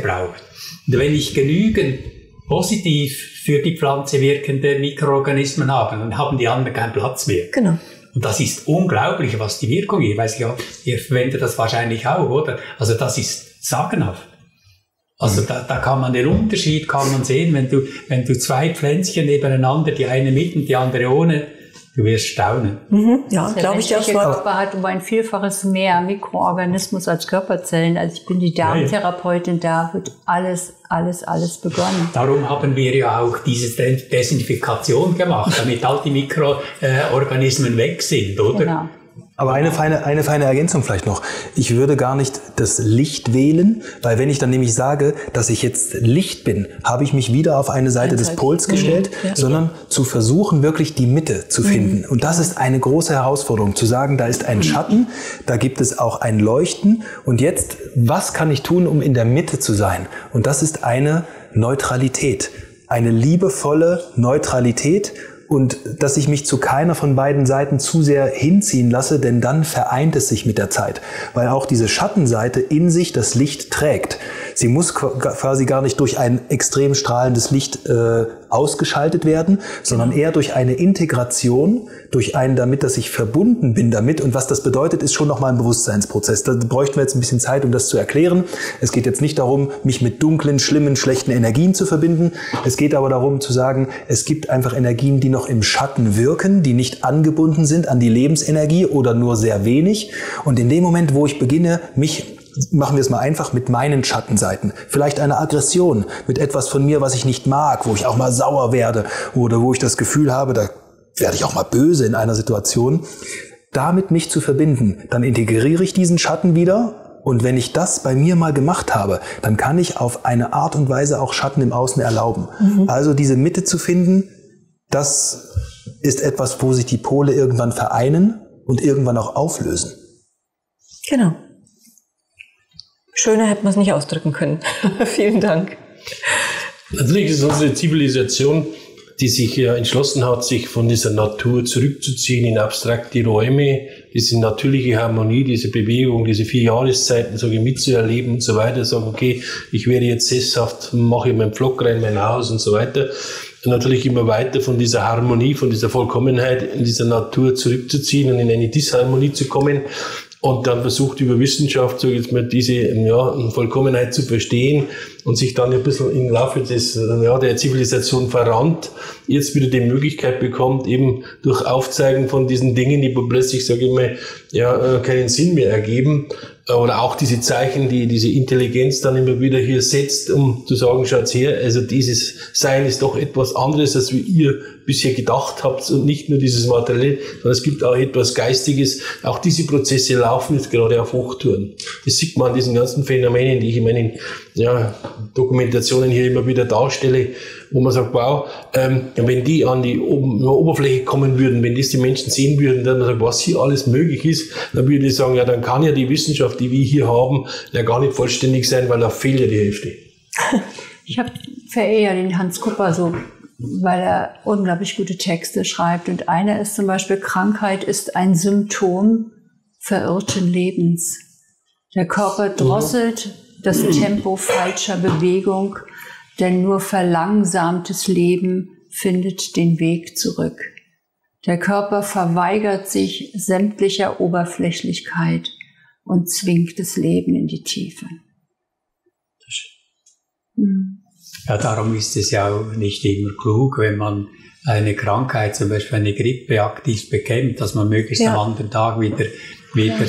braucht. Und wenn ich genügend positiv für die Pflanze wirkende Mikroorganismen habe, dann haben die anderen keinen Platz mehr. Genau. Und das ist unglaublich, was die Wirkung ist. Ich weiß ja, ihr verwendet das wahrscheinlich auch, oder? Also das ist sagenhaft. Also da kann man den Unterschied kann man sehen, wenn du zwei Pflänzchen nebeneinander, die eine mit und die andere ohne, du wirst staunen. Mhm. Ja, glaube ich auch. Der Körper hat um ein Vielfaches mehr Mikroorganismus als Körperzellen. Also ich bin die Darmtherapeutin, da wird alles begonnen. Darum haben wir ja auch diese Desinfikation gemacht, damit all die Mikroorganismen weg sind, oder? Genau. Aber eine feine Ergänzung vielleicht noch. Ich würde gar nicht das Licht wählen, weil wenn ich dann nämlich sage, dass ich jetzt Licht bin, habe ich mich wieder auf eine Seite des Pols gestellt, sondern zu versuchen, wirklich die Mitte zu finden. Und das ist eine große Herausforderung, zu sagen, da ist ein Schatten, da gibt es auch ein Leuchten. Und jetzt, was kann ich tun, um in der Mitte zu sein? Und das ist eine Neutralität, eine liebevolle Neutralität. Und dass ich mich zu keiner von beiden Seiten zu sehr hinziehen lasse, denn dann vereint es sich mit der Zeit. Weil auch diese Schattenseite in sich das Licht trägt. Sie muss quasi gar nicht durch ein extrem strahlendes Licht ausgeschaltet werden, sondern eher durch eine Integration, durch einen damit, dass ich verbunden bin damit. Und was das bedeutet, ist schon nochmal ein Bewusstseinsprozess. Da bräuchten wir jetzt ein bisschen Zeit, um das zu erklären. Es geht jetzt nicht darum, mich mit dunklen, schlimmen, schlechten Energien zu verbinden. Es geht aber darum zu sagen, es gibt einfach Energien, die noch im Schatten wirken, die nicht angebunden sind an die Lebensenergie oder nur sehr wenig. Und in dem Moment, wo ich beginne, mich machen wir es mal einfach mit meinen Schattenseiten. Vielleicht eine Aggression mit etwas von mir, was ich nicht mag, wo ich auch mal sauer werde oder wo ich das Gefühl habe, da werde ich auch mal böse in einer Situation. Damit mich zu verbinden, dann integriere ich diesen Schatten wieder. Und wenn ich das bei mir mal gemacht habe, dann kann ich auf eine Art und Weise auch Schatten im Außen erlauben. Mhm. Also diese Mitte zu finden, das ist etwas, wo sich die Pole irgendwann vereinen und irgendwann auch auflösen. Genau. Schöner hätte man es nicht ausdrücken können. Vielen Dank. Natürlich ist unsere Zivilisation, die sich ja entschlossen hat, sich von dieser Natur zurückzuziehen in abstrakte Räume, diese natürliche Harmonie, diese Bewegung, diese 4 Jahreszeiten mitzuerleben und so weiter, sagen, okay, ich werde jetzt sesshaft, mache meinen Pflock rein, mein Haus und so weiter. Und natürlich immer weiter von dieser Harmonie, von dieser Vollkommenheit in dieser Natur zurückzuziehen und in eine Disharmonie zu kommen. Und dann versucht über Wissenschaft, so jetzt mal, diese Vollkommenheit zu verstehen und sich dann ein bisschen im Laufe des, der Zivilisation verrannt, jetzt wieder die Möglichkeit bekommt, eben durch Aufzeigen von diesen Dingen, die plötzlich, sage ich mal, keinen Sinn mehr ergeben, oder auch diese Zeichen, die diese Intelligenz dann immer wieder hier setzt, um zu sagen, schaut's her, also dieses Sein ist doch etwas anderes, als wie ihr bisher gedacht habt und nicht nur dieses Materielle, sondern es gibt auch etwas Geistiges. Auch diese Prozesse laufen jetzt gerade auf Hochtouren. Das sieht man an diesen ganzen Phänomenen, die ich in meinen Dokumentationen hier immer wieder darstelle, wo man sagt, wow, wenn die an die Oberfläche kommen würden, wenn das die Menschen sehen würden, dann sagt, was hier alles möglich ist, dann würde ich sagen, ja, dann kann ja die Wissenschaft, die wir hier haben, ja gar nicht vollständig sein, weil da fehlt ja die Hälfte. Ich verehre den Hans Kupper so weil er unglaublich gute Texte schreibt. Und einer ist zum Beispiel: Krankheit ist ein Symptom verirrten Lebens. Der Körper drosselt das Tempo falscher Bewegung, denn nur verlangsamtes Leben findet den Weg zurück. Der Körper verweigert sich sämtlicher Oberflächlichkeit und zwingt das Leben in die Tiefe. Ja, darum ist es ja auch nicht immer klug, wenn man eine Krankheit, zum Beispiel eine Grippe, aktiv bekämpft, dass man möglichst am anderen Tag wieder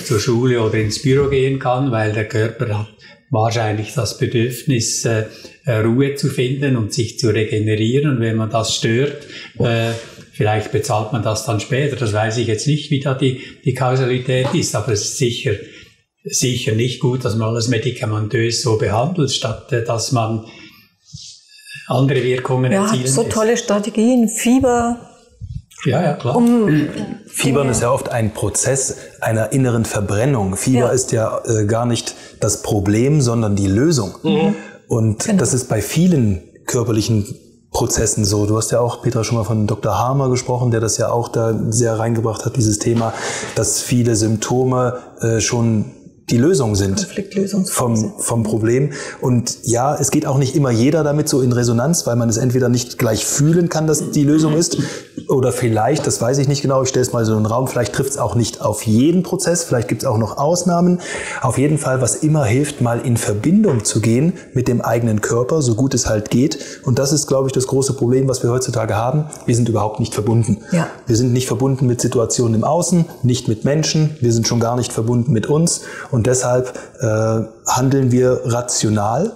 zur Schule oder ins Büro gehen kann, weil der Körper hat wahrscheinlich das Bedürfnis, Ruhe zu finden und sich zu regenerieren. Und wenn man das stört, vielleicht bezahlt man das dann später. Das weiß ich jetzt nicht, wie da die Kausalität ist, aber es ist sicher nicht gut, dass man alles medikamentös so behandelt, statt dass man andere Wirkungen erzielen lässt. Ja, so tolle Strategien, Fieber. Ja, klar. Fiebern ist ja oft ein Prozess einer inneren Verbrennung. Fieber ist ja gar nicht das Problem, sondern die Lösung. Mhm. Und das ist bei vielen körperlichen Prozessen so. Du hast ja auch, Petra, schon mal von Dr. Hamer gesprochen, der das ja auch da sehr reingebracht hat, dieses Thema, dass viele Symptome schon die Lösung sind vom Problem. Und ja, es geht auch nicht immer jeder damit so in Resonanz, weil man es entweder nicht gleich fühlen kann, dass die Lösung ist, oder vielleicht, das weiß ich nicht genau, ich stelle es mal so in den Raum, vielleicht trifft es auch nicht auf jeden Prozess, vielleicht gibt es auch noch Ausnahmen. Auf jeden Fall, was immer hilft, mal in Verbindung zu gehen mit dem eigenen Körper, so gut es halt geht. Und das ist, glaube ich, das große Problem, was wir heutzutage haben. Wir sind überhaupt nicht verbunden. Ja. Wir sind nicht verbunden mit Situationen im Außen, nicht mit Menschen, wir sind schon gar nicht verbunden mit uns. Und deshalb handeln wir rational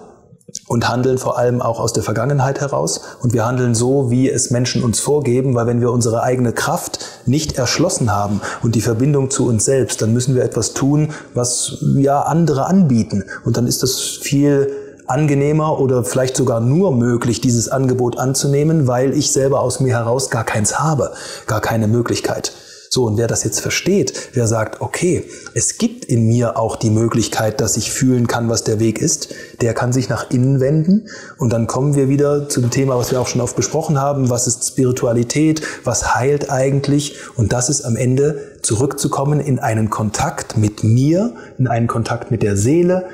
und handeln vor allem auch aus der Vergangenheit heraus. Und wir handeln so, wie es Menschen uns vorgeben, weil wenn wir unsere eigene Kraft nicht erschlossen haben und die Verbindung zu uns selbst, dann müssen wir etwas tun, was ja andere anbieten. Und dann ist das viel angenehmer oder vielleicht sogar nur möglich, dieses Angebot anzunehmen, weil ich selber aus mir heraus gar keins habe, gar keine Möglichkeit. So, und wer das jetzt versteht, wer sagt, okay, es gibt in mir auch die Möglichkeit, dass ich fühlen kann, was der Weg ist, der kann sich nach innen wenden. Und dann kommen wir wieder zu dem Thema, was wir auch schon oft besprochen haben, was ist Spiritualität, was heilt eigentlich? Und das ist am Ende zurückzukommen in einen Kontakt mit mir, in einen Kontakt mit der Seele,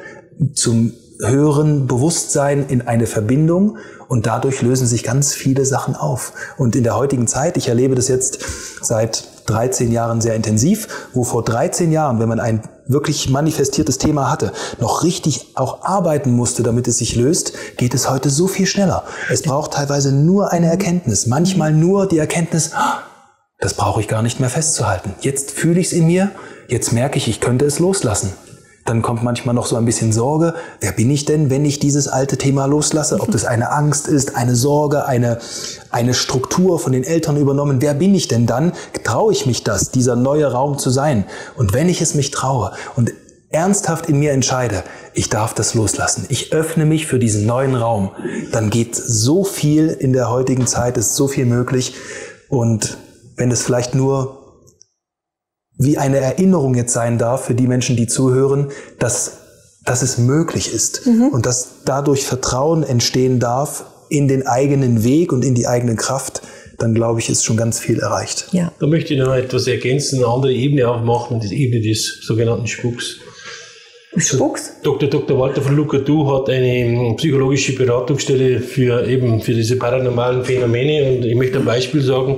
zum höheren Bewusstsein, in eine Verbindung, und dadurch lösen sich ganz viele Sachen auf. Und in der heutigen Zeit, ich erlebe das jetzt seit 13 Jahren sehr intensiv, wo vor 13 Jahren, wenn man ein wirklich manifestiertes Thema hatte, noch richtig auch arbeiten musste, damit es sich löst, geht es heute so viel schneller. Es braucht teilweise nur eine Erkenntnis, manchmal nur die Erkenntnis, das brauche ich gar nicht mehr festzuhalten. Jetzt fühle ich es in mir, jetzt merke ich, ich könnte es loslassen. Dann kommt manchmal noch so ein bisschen Sorge, wer bin ich denn, wenn ich dieses alte Thema loslasse? Ob das eine Angst ist, eine Sorge, eine Struktur von den Eltern übernommen, wer bin ich denn dann? Traue ich mich das, dieser neue Raum zu sein? Und wenn ich es mich traue und ernsthaft in mir entscheide, ich darf das loslassen, ich öffne mich für diesen neuen Raum, dann geht so viel in der heutigen Zeit, ist so viel möglich. Und wenn es vielleicht nur wie eine Erinnerung jetzt sein darf für die Menschen, die zuhören, dass es möglich ist, und dass dadurch Vertrauen entstehen darf in den eigenen Weg und in die eigene Kraft, dann glaube ich, ist schon ganz viel erreicht. Ja. Da möchte ich noch etwas ergänzen, eine andere Ebene aufmachen, die Ebene des sogenannten Spuks. Spuks? Dr. Walter von Lucadou hat eine psychologische Beratungsstelle für diese paranormalen Phänomene, und ich möchte ein Beispiel sagen,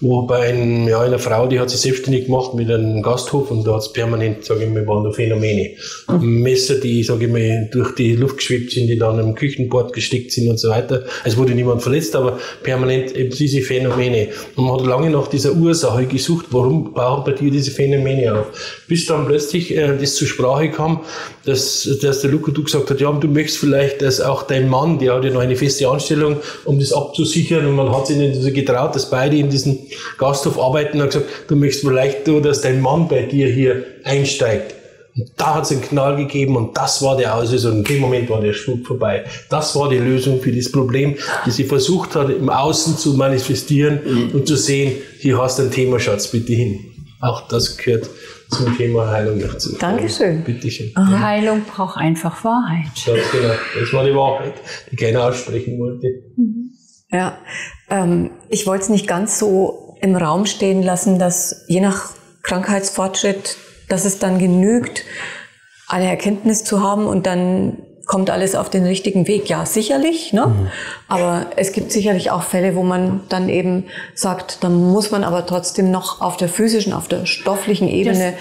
wo bei einer Frau, die hat sich selbstständig gemacht mit einem Gasthof, und da hat es permanent, sage ich mal, waren da Phänomene. Messer, die, sage ich mal, durch die Luft geschwebt sind, die dann am Küchenbord gesteckt sind und so weiter. Es wurde niemand verletzt, aber permanent eben diese Phänomene. Und man hat lange nach dieser Ursache gesucht, warum bauen bei dir diese Phänomene auf? Bis dann plötzlich das zur Sprache kam, dass der Lucadou gesagt hat, ja, du möchtest vielleicht, dass auch dein Mann, der hat ja noch eine feste Anstellung, um das abzusichern, und man hat sich nicht so getraut, dass beide in diesen Gasthof arbeiten, hat gesagt, du möchtest vielleicht, dass dein Mann bei dir hier einsteigt. Und da hat es einen Knall gegeben, und das war der Auslöser. Und in dem Moment war der Spuk vorbei. Das war die Lösung für das Problem, die sie versucht hat, im Außen zu manifestieren und zu sehen, hier hast du ein Thema, Schatz, bitte hin. Auch das gehört zum Thema Heilung dazu. Dankeschön. Bitte schön. Ja. Heilung braucht einfach Wahrheit. Das war die Wahrheit, die keiner aussprechen wollte. Mhm. Ja, ich wollte es nicht ganz so im Raum stehen lassen, dass je nach Krankheitsfortschritt, dass es dann genügt, eine Erkenntnis zu haben und dann kommt alles auf den richtigen Weg. Ja, sicherlich, ne? Mhm. Aber es gibt sicherlich auch Fälle, wo man dann eben sagt, dann muss man aber trotzdem noch auf der physischen, auf der stofflichen Ebene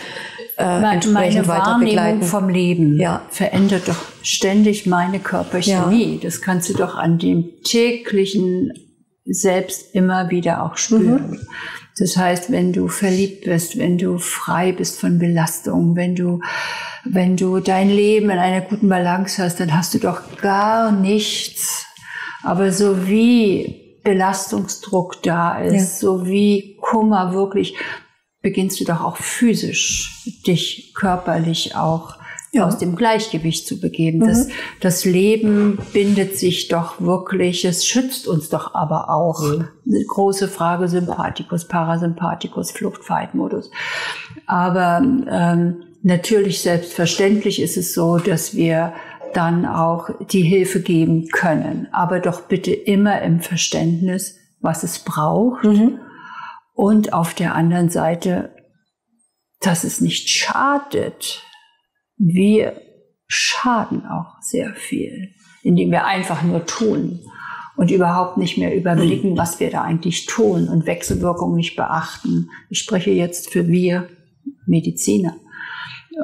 entsprechend weiter begleiten. Meine Wahrnehmung vom Leben verändert doch ständig meine Körperchemie. Ja. Das kannst du doch an dem täglichen Selbst immer wieder auch spüren. Mhm. Das heißt, wenn du verliebt bist, wenn du frei bist von Belastungen, wenn du dein Leben in einer guten Balance hast, dann hast du doch gar nichts. Aber so wie Belastungsdruck da ist, so wie Kummer wirklich, beginnst du doch auch physisch, dich körperlich auch aus dem Gleichgewicht zu begeben. Mhm. Das Leben bindet sich doch wirklich, es schützt uns doch aber auch. Eine große Frage, Sympathikus, Parasympathikus, Flucht, Fight-Modus. Aber natürlich, selbstverständlich ist es so, dass wir dann auch die Hilfe geben können. Aber doch bitte immer im Verständnis, was es braucht. Mhm. Und auf der anderen Seite, dass es nicht schadet. Wir schaden auch sehr viel, indem wir einfach nur tun und überhaupt nicht mehr überblicken, was wir da eigentlich tun und Wechselwirkungen nicht beachten. Ich spreche jetzt für wir Mediziner.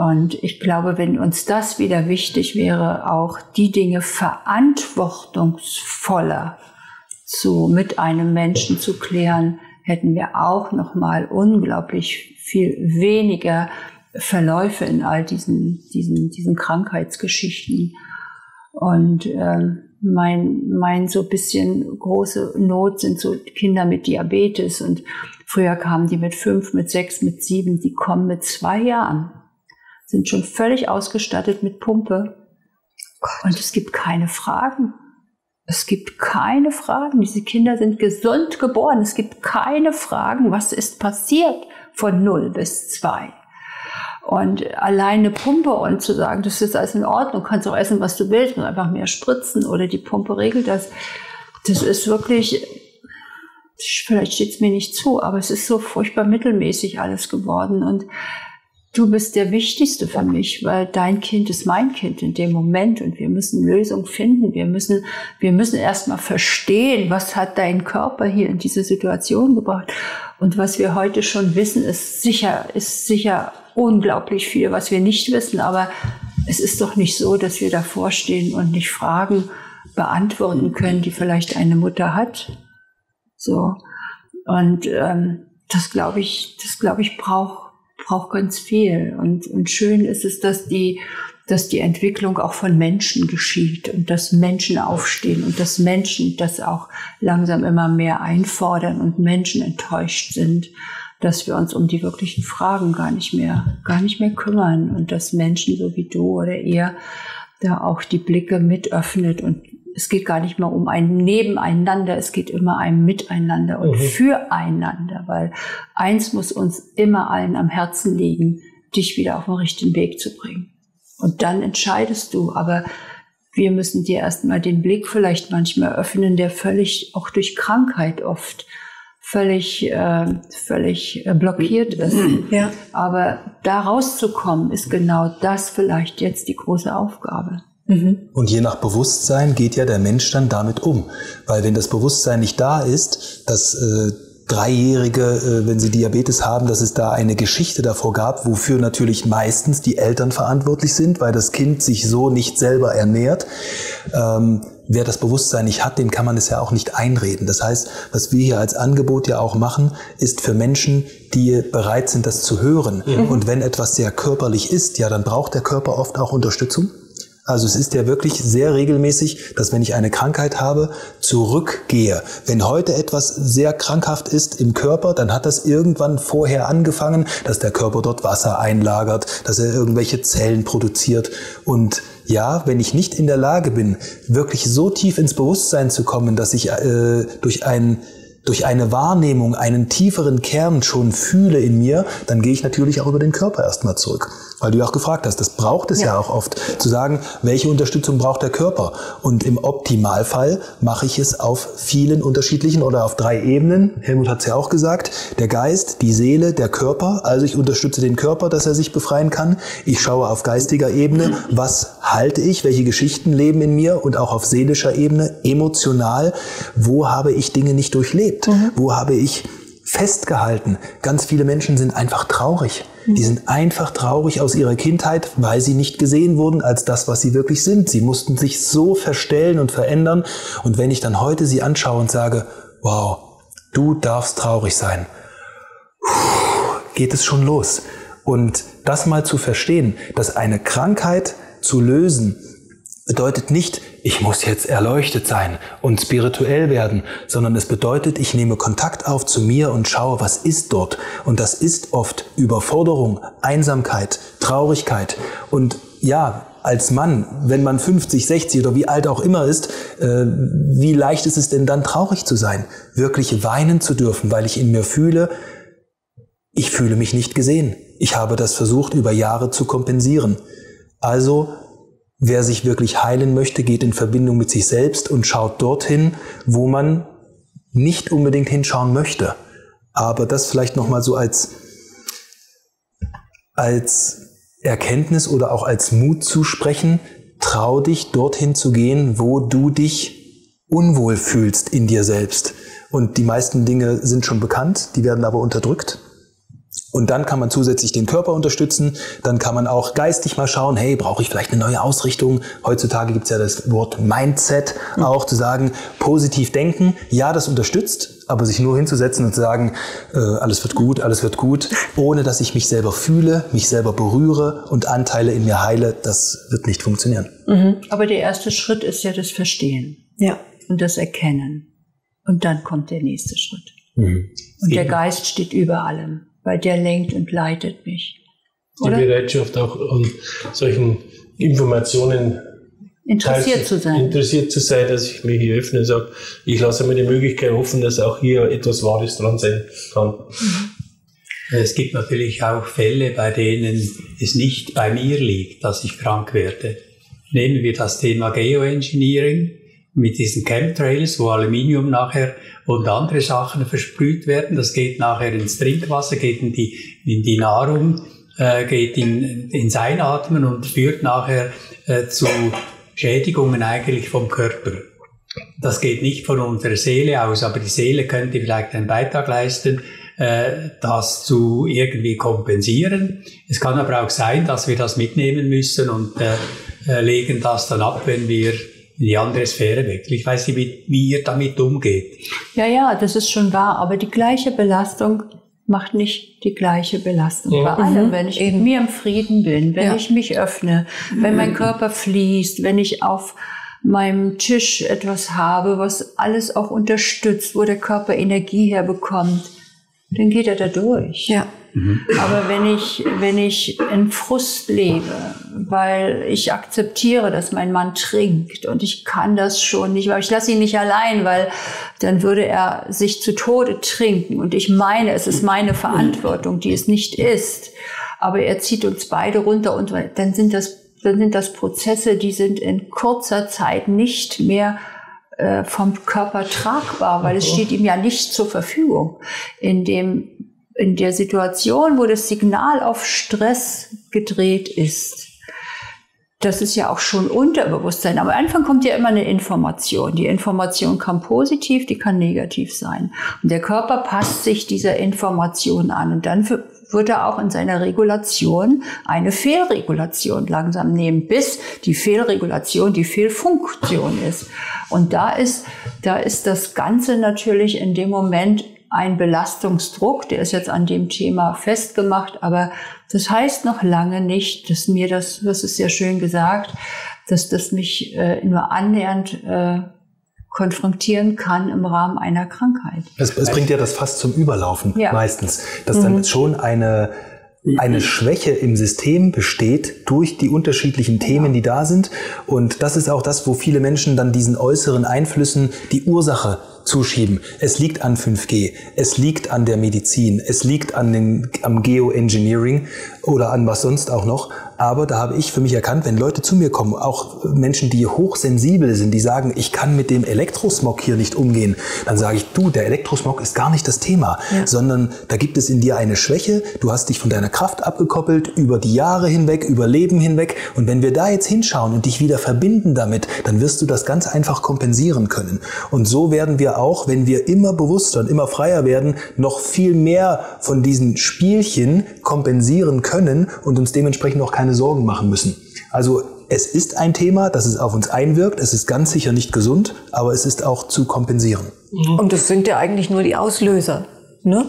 Und ich glaube, wenn uns das wieder wichtig wäre, auch die Dinge verantwortungsvoller mit einem Menschen zu klären, hätten wir auch noch mal unglaublich viel weniger Verläufe in all diesen Krankheitsgeschichten. Und mein so bisschen große Not sind so Kinder mit Diabetes. Und früher kamen die mit 5, mit 6, mit 7, die kommen mit 2 Jahren. Sind schon völlig ausgestattet mit Pumpe. Und es gibt keine Fragen. Es gibt keine Fragen. Diese Kinder sind gesund geboren. Es gibt keine Fragen, was ist passiert von 0 bis 2. Und alleine Pumpe und zu sagen, das ist alles in Ordnung, kannst auch essen, was du willst, und einfach mehr spritzen oder die Pumpe regelt das. Das ist wirklich, vielleicht steht es mir nicht zu, aber es ist so furchtbar mittelmäßig alles geworden. Und du bist der Wichtigste für mich, weil dein Kind ist mein Kind in dem Moment und wir müssen Lösungen finden. Wir müssen erstmal verstehen, was hat dein Körper hier in diese Situation gebracht. Und was wir heute schon wissen, ist sicher unglaublich viel, was wir nicht wissen, aber es ist doch nicht so, dass wir davor stehen und nicht Fragen beantworten können, die vielleicht eine Mutter hat. So. Und das glaube ich braucht ganz viel. Und schön ist es, dass die Entwicklung auch von Menschen geschieht und dass Menschen aufstehen und dass Menschen das auch langsam immer mehr einfordern und Menschen enttäuscht sind, dass wir uns um die wirklichen Fragen gar nicht mehr kümmern und dass Menschen so wie du oder ihr da auch die Blicke mit öffnet. Und es geht gar nicht mal um ein Nebeneinander, es geht immer ein Miteinander und füreinander, weil eins muss uns immer allen am Herzen liegen, dich wieder auf den richtigen Weg zu bringen. Und dann entscheidest du, aber wir müssen dir erstmal den Blick vielleicht manchmal öffnen, der völlig, auch durch Krankheit oft, völlig blockiert ist. Ja. Aber da rauszukommen, ist genau das vielleicht jetzt die große Aufgabe. Mhm. Und je nach Bewusstsein geht ja der Mensch dann damit um. Weil wenn das Bewusstsein nicht da ist, dass Dreijährige, wenn sie Diabetes haben, dass es da eine Geschichte davor gab, wofür natürlich meistens die Eltern verantwortlich sind, weil das Kind sich so nicht selber ernährt. Wer das Bewusstsein nicht hat, dem kann man es ja auch nicht einreden. Das heißt, was wir hier als Angebot ja auch machen, ist für Menschen, die bereit sind, das zu hören. Mhm. Und wenn etwas sehr körperlich ist, ja, dann braucht der Körper oft auch Unterstützung. Also es ist ja wirklich sehr regelmäßig, dass wenn ich eine Krankheit habe, zurückgehe. Wenn heute etwas sehr krankhaft ist im Körper, dann hat das irgendwann vorher angefangen, dass der Körper dort Wasser einlagert, dass er irgendwelche Zellen produziert. Und ja, wenn ich nicht in der Lage bin, wirklich so tief ins Bewusstsein zu kommen, dass ich durch eine Wahrnehmung einen tieferen Kern schon fühle in mir, dann gehe ich natürlich auch über den Körper erstmal zurück. weil du ja auch gefragt hast. Das braucht es ja auch oft, zu sagen, welche Unterstützung braucht der Körper? Und im Optimalfall mache ich es auf vielen unterschiedlichen oder auf 3 Ebenen. Helmut hat es ja auch gesagt. Der Geist, die Seele, der Körper. Also ich unterstütze den Körper, dass er sich befreien kann. Ich schaue auf geistiger Ebene, was halte ich, welche Geschichten leben in mir, und auch auf seelischer Ebene, emotional, wo habe ich Dinge nicht durchlebt? Wo habe ich festgehalten? Ganz viele Menschen sind einfach traurig. Die sind einfach traurig aus ihrer Kindheit, weil sie nicht gesehen wurden als das, was sie wirklich sind. Sie mussten sich so verstellen und verändern. Und wenn ich dann heute sie anschaue und sage, wow, du darfst traurig sein, geht es schon los. Und das mal zu verstehen, dass eine Krankheit zu lösen bedeutet nicht, ich muss jetzt erleuchtet sein und spirituell werden, sondern es bedeutet, ich nehme Kontakt auf zu mir und schaue, was ist dort. Und das ist oft Überforderung, Einsamkeit, Traurigkeit. Und ja, als Mann, wenn man 50, 60 oder wie alt auch immer ist, wie leicht ist es denn dann, traurig zu sein? Wirklich weinen zu dürfen, weil ich in mir fühle, ich fühle mich nicht gesehen. Ich habe das versucht, über Jahre zu kompensieren. Also, wer sich wirklich heilen möchte, geht in Verbindung mit sich selbst und schaut dorthin, wo man nicht unbedingt hinschauen möchte. Aber das vielleicht nochmal so als Erkenntnis oder auch als Mut zu sprechen: Trau dich, dorthin zu gehen, wo du dich unwohl fühlst in dir selbst. Und die meisten Dinge sind schon bekannt, die werden aber unterdrückt. Und dann kann man zusätzlich den Körper unterstützen, dann kann man auch geistig mal schauen, hey, brauche ich vielleicht eine neue Ausrichtung? Heutzutage gibt es ja das Wort Mindset, auch zu sagen, positiv denken, ja, das unterstützt, aber sich nur hinzusetzen und zu sagen, alles wird gut, ohne dass ich mich selber fühle, mich selber berühre und Anteile in mir heile, das wird nicht funktionieren. Aber der erste Schritt ist ja das Verstehen und das Erkennen. Und dann kommt der nächste Schritt. Und der Geist steht über allem, weil der lenkt und leitet mich. Oder? Die Bereitschaft, auch an solchen Informationen interessiert zu sein, dass ich mich hier öffne und sage, ich lasse mir die Möglichkeit offen, dass auch hier etwas Wahres dran sein kann. Es gibt natürlich auch Fälle, bei denen es nicht bei mir liegt, dass ich krank werde. Nehmen wir das Thema Geoengineering mit diesen Chemtrails, wo Aluminium nachher und andere Sachen versprüht werden. Das geht nachher ins Trinkwasser, geht in die Nahrung, geht ins Einatmen und führt nachher zu Schädigungen eigentlich vom Körper. Das geht nicht von unserer Seele aus, aber die Seele könnte vielleicht einen Beitrag leisten, das zu irgendwie kompensieren. Es kann aber auch sein, dass wir das mitnehmen müssen und legen das dann ab, wenn wir in die andere Sphäre wechseln. Ich weiß nicht, wie ihr damit umgeht. Ja, ja, das ist schon wahr, aber die gleiche Belastung macht nicht die gleiche Belastung bei allem. Wenn ich mit mir im Frieden bin, wenn ich mich öffne, wenn mein Körper fließt, wenn ich auf meinem Tisch etwas habe, was alles auch unterstützt, wo der Körper Energie herbekommt, dann geht er da durch. Aber wenn ich in Frust lebe, weil ich akzeptiere, dass mein Mann trinkt und ich kann das schon nicht, weil ich lasse ihn nicht allein, weil dann würde er sich zu Tode trinken und ich meine, es ist meine Verantwortung, die es nicht ist, aber er zieht uns beide runter und dann sind das Prozesse, die sind in kurzer Zeit nicht mehr vom Körper tragbar, weil es steht ihm ja nicht zur Verfügung. In der Situation, wo das Signal auf Stress gedreht ist, das ist ja auch schon Unterbewusstsein. Am Anfang kommt ja immer eine Information. Die Information kann positiv, die kann negativ sein. Und der Körper passt sich dieser Information an. Und dann wird er auch in seiner Regulation eine Fehlregulation langsam nehmen, bis die Fehlregulation die Fehlfunktion ist. Und da ist das Ganze natürlich in dem Moment ein Belastungsdruck, der ist jetzt an dem Thema festgemacht, aber das heißt noch lange nicht, dass mir das ist sehr schön gesagt, dass das mich nur annähernd konfrontieren kann im Rahmen einer Krankheit. Es bringt ja das Fass zum Überlaufen meistens, dass dann schon eine Schwäche im System besteht durch die unterschiedlichen Themen, die da sind. Und das ist auch das, wo viele Menschen dann diesen äußeren Einflüssen die Ursache zuschieben. Es liegt an 5G, es liegt an der Medizin, es liegt an am Geoengineering oder an was sonst auch noch. Aber da habe ich für mich erkannt, wenn Leute zu mir kommen, auch Menschen, die hochsensibel sind, die sagen, ich kann mit dem Elektrosmog hier nicht umgehen, dann sage ich, du, der Elektrosmog ist gar nicht das Thema, ja, sondern da gibt es in dir eine Schwäche, du hast dich von deiner Kraft abgekoppelt, über die Jahre hinweg, über Leben hinweg. Und wenn wir da jetzt hinschauen und dich wieder verbinden damit, dann wirst du das ganz einfach kompensieren können. Und so werden wir auch, wenn wir immer bewusster und immer freier werden, noch viel mehr von diesen Spielchen kompensieren können und uns dementsprechend auch keine Sorgen machen müssen. Also es ist ein Thema, das es auf uns einwirkt. Es ist ganz sicher nicht gesund, aber es ist auch zu kompensieren. Und das sind ja eigentlich nur die Auslöser, ne?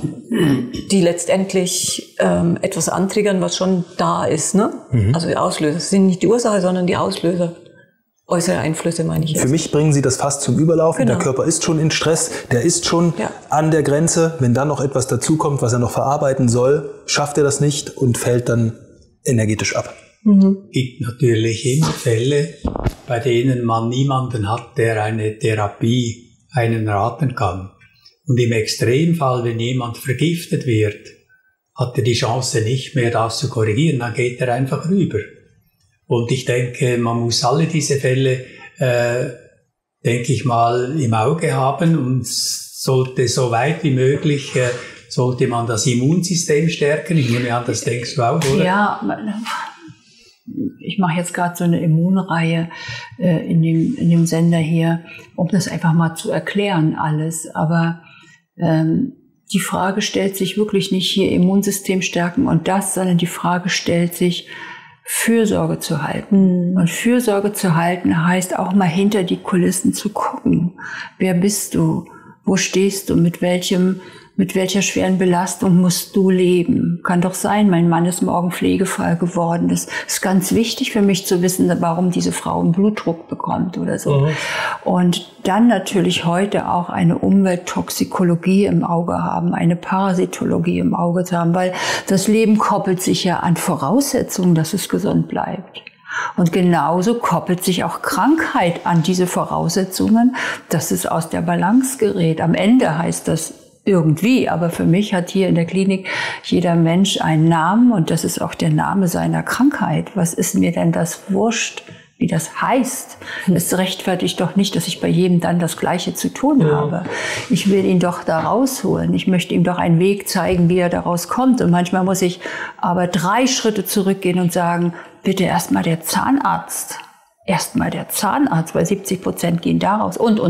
Die letztendlich etwas antriggern, was schon da ist, ne? Mhm. Also die Auslöser sind nicht die Ursache, sondern die Auslöser. Äußere Einflüsse meine ich jetzt. Für mich bringen sie das fast zum Überlaufen. Genau. Der Körper ist schon in Stress, der ist schon an der Grenze. Wenn dann noch etwas dazukommt, was er noch verarbeiten soll, schafft er das nicht und fällt dann energetisch ab. Mhm. Es gibt natürlich immer Fälle, bei denen man niemanden hat, der eine Therapie einen raten kann. Und im Extremfall, wenn jemand vergiftet wird, hat er die Chance nicht mehr, das zu korrigieren, dann geht er einfach rüber. Und ich denke, man muss alle diese Fälle, denke ich mal, im Auge haben und sollte so weit wie möglich sollte man das Immunsystem stärken? Ich nehme an, das denkst du auch, oder? Ja, ich mache jetzt gerade so eine Immunreihe in dem Sender hier, um das einfach mal zu erklären alles. Aber die Frage stellt sich wirklich nicht hier Immunsystem stärken und das, sondern die Frage stellt sich, Fürsorge zu halten. Und Fürsorge zu halten heißt auch mal hinter die Kulissen zu gucken. Wer bist du? Wo stehst du? Mit welcher schweren Belastung musst du leben? Kann doch sein, mein Mann ist morgen pflegefrei geworden. Das ist ganz wichtig für mich zu wissen, warum diese Frau einen Blutdruck bekommt oder so. Mhm. Und dann natürlich heute auch eine Umwelttoxikologie im Auge haben, eine Parasitologie im Auge zu haben, weil das Leben koppelt sich ja an Voraussetzungen, dass es gesund bleibt. Und genauso koppelt sich auch Krankheit an diese Voraussetzungen, dass es aus der Balance gerät. Am Ende heißt das irgendwie, aber für mich hat hier in der Klinik jeder Mensch einen Namen und das ist auch der Name seiner Krankheit. Was ist mir denn das wurscht, wie das heißt? Es rechtfertigt doch nicht, dass ich bei jedem dann das Gleiche zu tun habe. Ich will ihn doch da rausholen. Ich möchte ihm doch einen Weg zeigen, wie er daraus kommt. Und manchmal muss ich aber 3 Schritte zurückgehen und sagen, bitte erstmal der Zahnarzt. Erstmal der Zahnarzt, weil 70% gehen daraus und.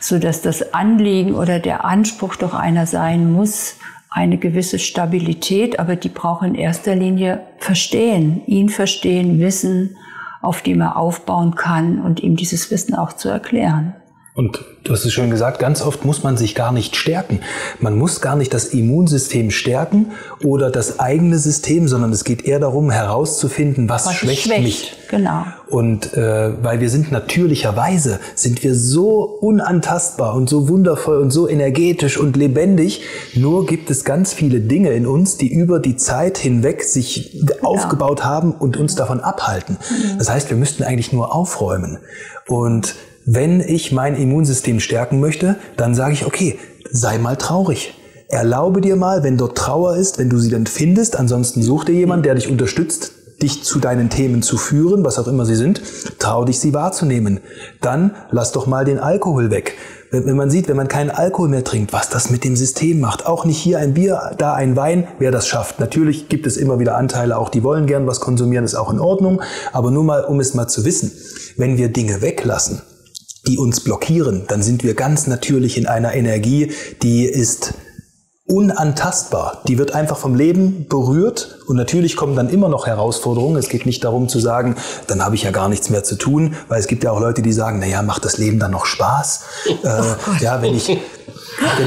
Sodass das Anliegen oder der Anspruch doch einer sein muss, eine gewisse Stabilität, aber die braucht in erster Linie verstehen, ihn verstehen, Wissen, auf dem er aufbauen kann und ihm dieses Wissen auch zu erklären. Und du hast es schön gesagt, ganz oft muss man sich gar nicht stärken. Man muss gar nicht das Immunsystem stärken oder das eigene System, sondern es geht eher darum, herauszufinden, was schwächt mich. Genau. Und weil wir sind natürlicherweise, sind wir so unantastbar und so wundervoll und so energetisch und lebendig, nur gibt es ganz viele Dinge in uns, die über die Zeit hinweg sich aufgebaut haben und uns davon abhalten. Das heißt, wir müssten eigentlich nur aufräumen. Und wenn ich mein Immunsystem stärken möchte, dann sage ich, okay, sei mal traurig. Erlaube dir mal, wenn dort Trauer ist, wenn du sie dann findest, ansonsten such dir jemanden, der dich unterstützt, dich zu deinen Themen zu führen, was auch immer sie sind, trau dich, sie wahrzunehmen. Dann lass doch mal den Alkohol weg. Wenn man sieht, wenn man keinen Alkohol mehr trinkt, was das mit dem System macht. Auch nicht hier ein Bier, da ein Wein, wer das schafft. Natürlich gibt es immer wieder Anteile, auch die wollen gern was konsumieren, ist auch in Ordnung. Aber nur mal, um es mal zu wissen, wenn wir Dinge weglassen, die uns blockieren, dann sind wir ganz natürlich in einer Energie, die ist unantastbar. Die wird einfach vom Leben berührt und natürlich kommen dann immer noch Herausforderungen. Es geht nicht darum zu sagen, dann habe ich ja gar nichts mehr zu tun, weil es gibt ja auch Leute, die sagen, naja, macht das Leben dann noch Spaß? Wenn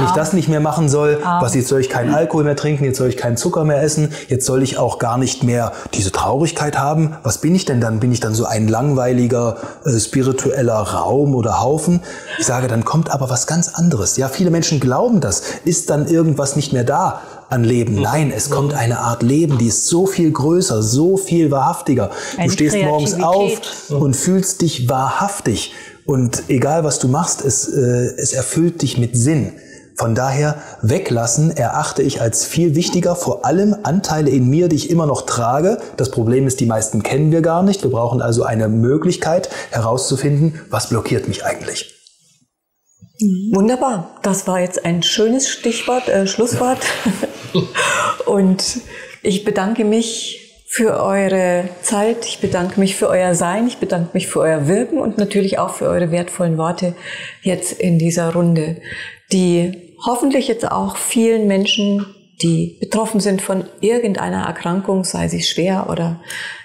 ich das nicht mehr machen soll, jetzt soll ich keinen Alkohol mehr trinken, jetzt soll ich keinen Zucker mehr essen, jetzt soll ich auch gar nicht mehr diese Traurigkeit haben. Was bin ich denn dann? Bin ich dann so ein langweiliger spiritueller Raum oder Haufen? Ich sage, dann kommt aber was ganz anderes. Ja, viele Menschen glauben das. Ist dann irgendwas nicht mehr da? an Leben. Nein, es kommt eine Art Leben, die ist so viel größer, so viel wahrhaftiger. Du stehst morgens auf und fühlst dich wahrhaftig. Und egal, was du machst, es erfüllt dich mit Sinn. Von daher, weglassen erachte ich als viel wichtiger, vor allem Anteile in mir, die ich immer noch trage. Das Problem ist, die meisten kennen wir gar nicht. Wir brauchen also eine Möglichkeit herauszufinden, was blockiert mich eigentlich. Wunderbar. Das war jetzt ein schönes Stichwort, Schlusswort. Und ich bedanke mich für eure Zeit, ich bedanke mich für euer Sein, ich bedanke mich für euer Wirken und natürlich auch für eure wertvollen Worte jetzt in dieser Runde, die hoffentlich jetzt auch vielen Menschen, die betroffen sind von irgendeiner Erkrankung, sei sie schwer oder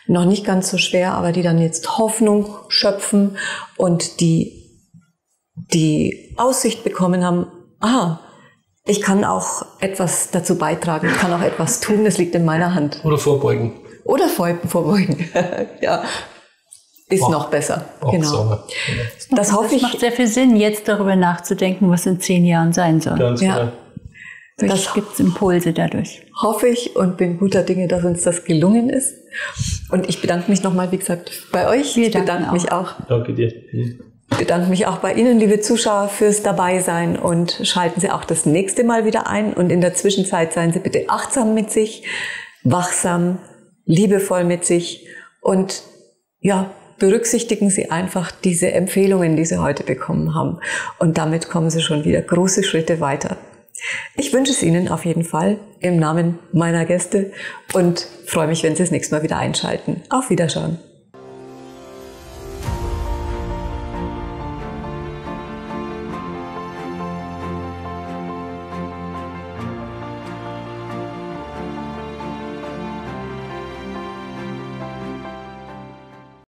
noch nicht ganz so schwer, aber die dann jetzt Hoffnung schöpfen und die Aussicht bekommen haben, aha, ich kann auch etwas dazu beitragen, ich kann auch etwas tun, das liegt in meiner Hand. Oder vorbeugen. Oder vorbeugen, ja. Ist noch besser. Genau. Das hoffe ich. Das macht sehr viel Sinn, jetzt darüber nachzudenken, was in 10 Jahren sein soll. Ganz klar. Das gibt Impulse dadurch. Hoffe ich und bin guter Dinge, dass uns das gelungen ist. Und ich bedanke mich nochmal, wie gesagt, bei euch. Ich bedanke mich auch. Danke dir. Ich bedanke mich auch bei Ihnen, liebe Zuschauer, fürs Dabeisein und schalten Sie auch das nächste Mal wieder ein. Und in der Zwischenzeit seien Sie bitte achtsam mit sich, wachsam, liebevoll mit sich und ja, berücksichtigen Sie einfach diese Empfehlungen, die Sie heute bekommen haben. Und damit kommen Sie schon wieder große Schritte weiter. Ich wünsche es Ihnen auf jeden Fall im Namen meiner Gäste und freue mich, wenn Sie das nächste Mal wieder einschalten. Auf Wiedersehen.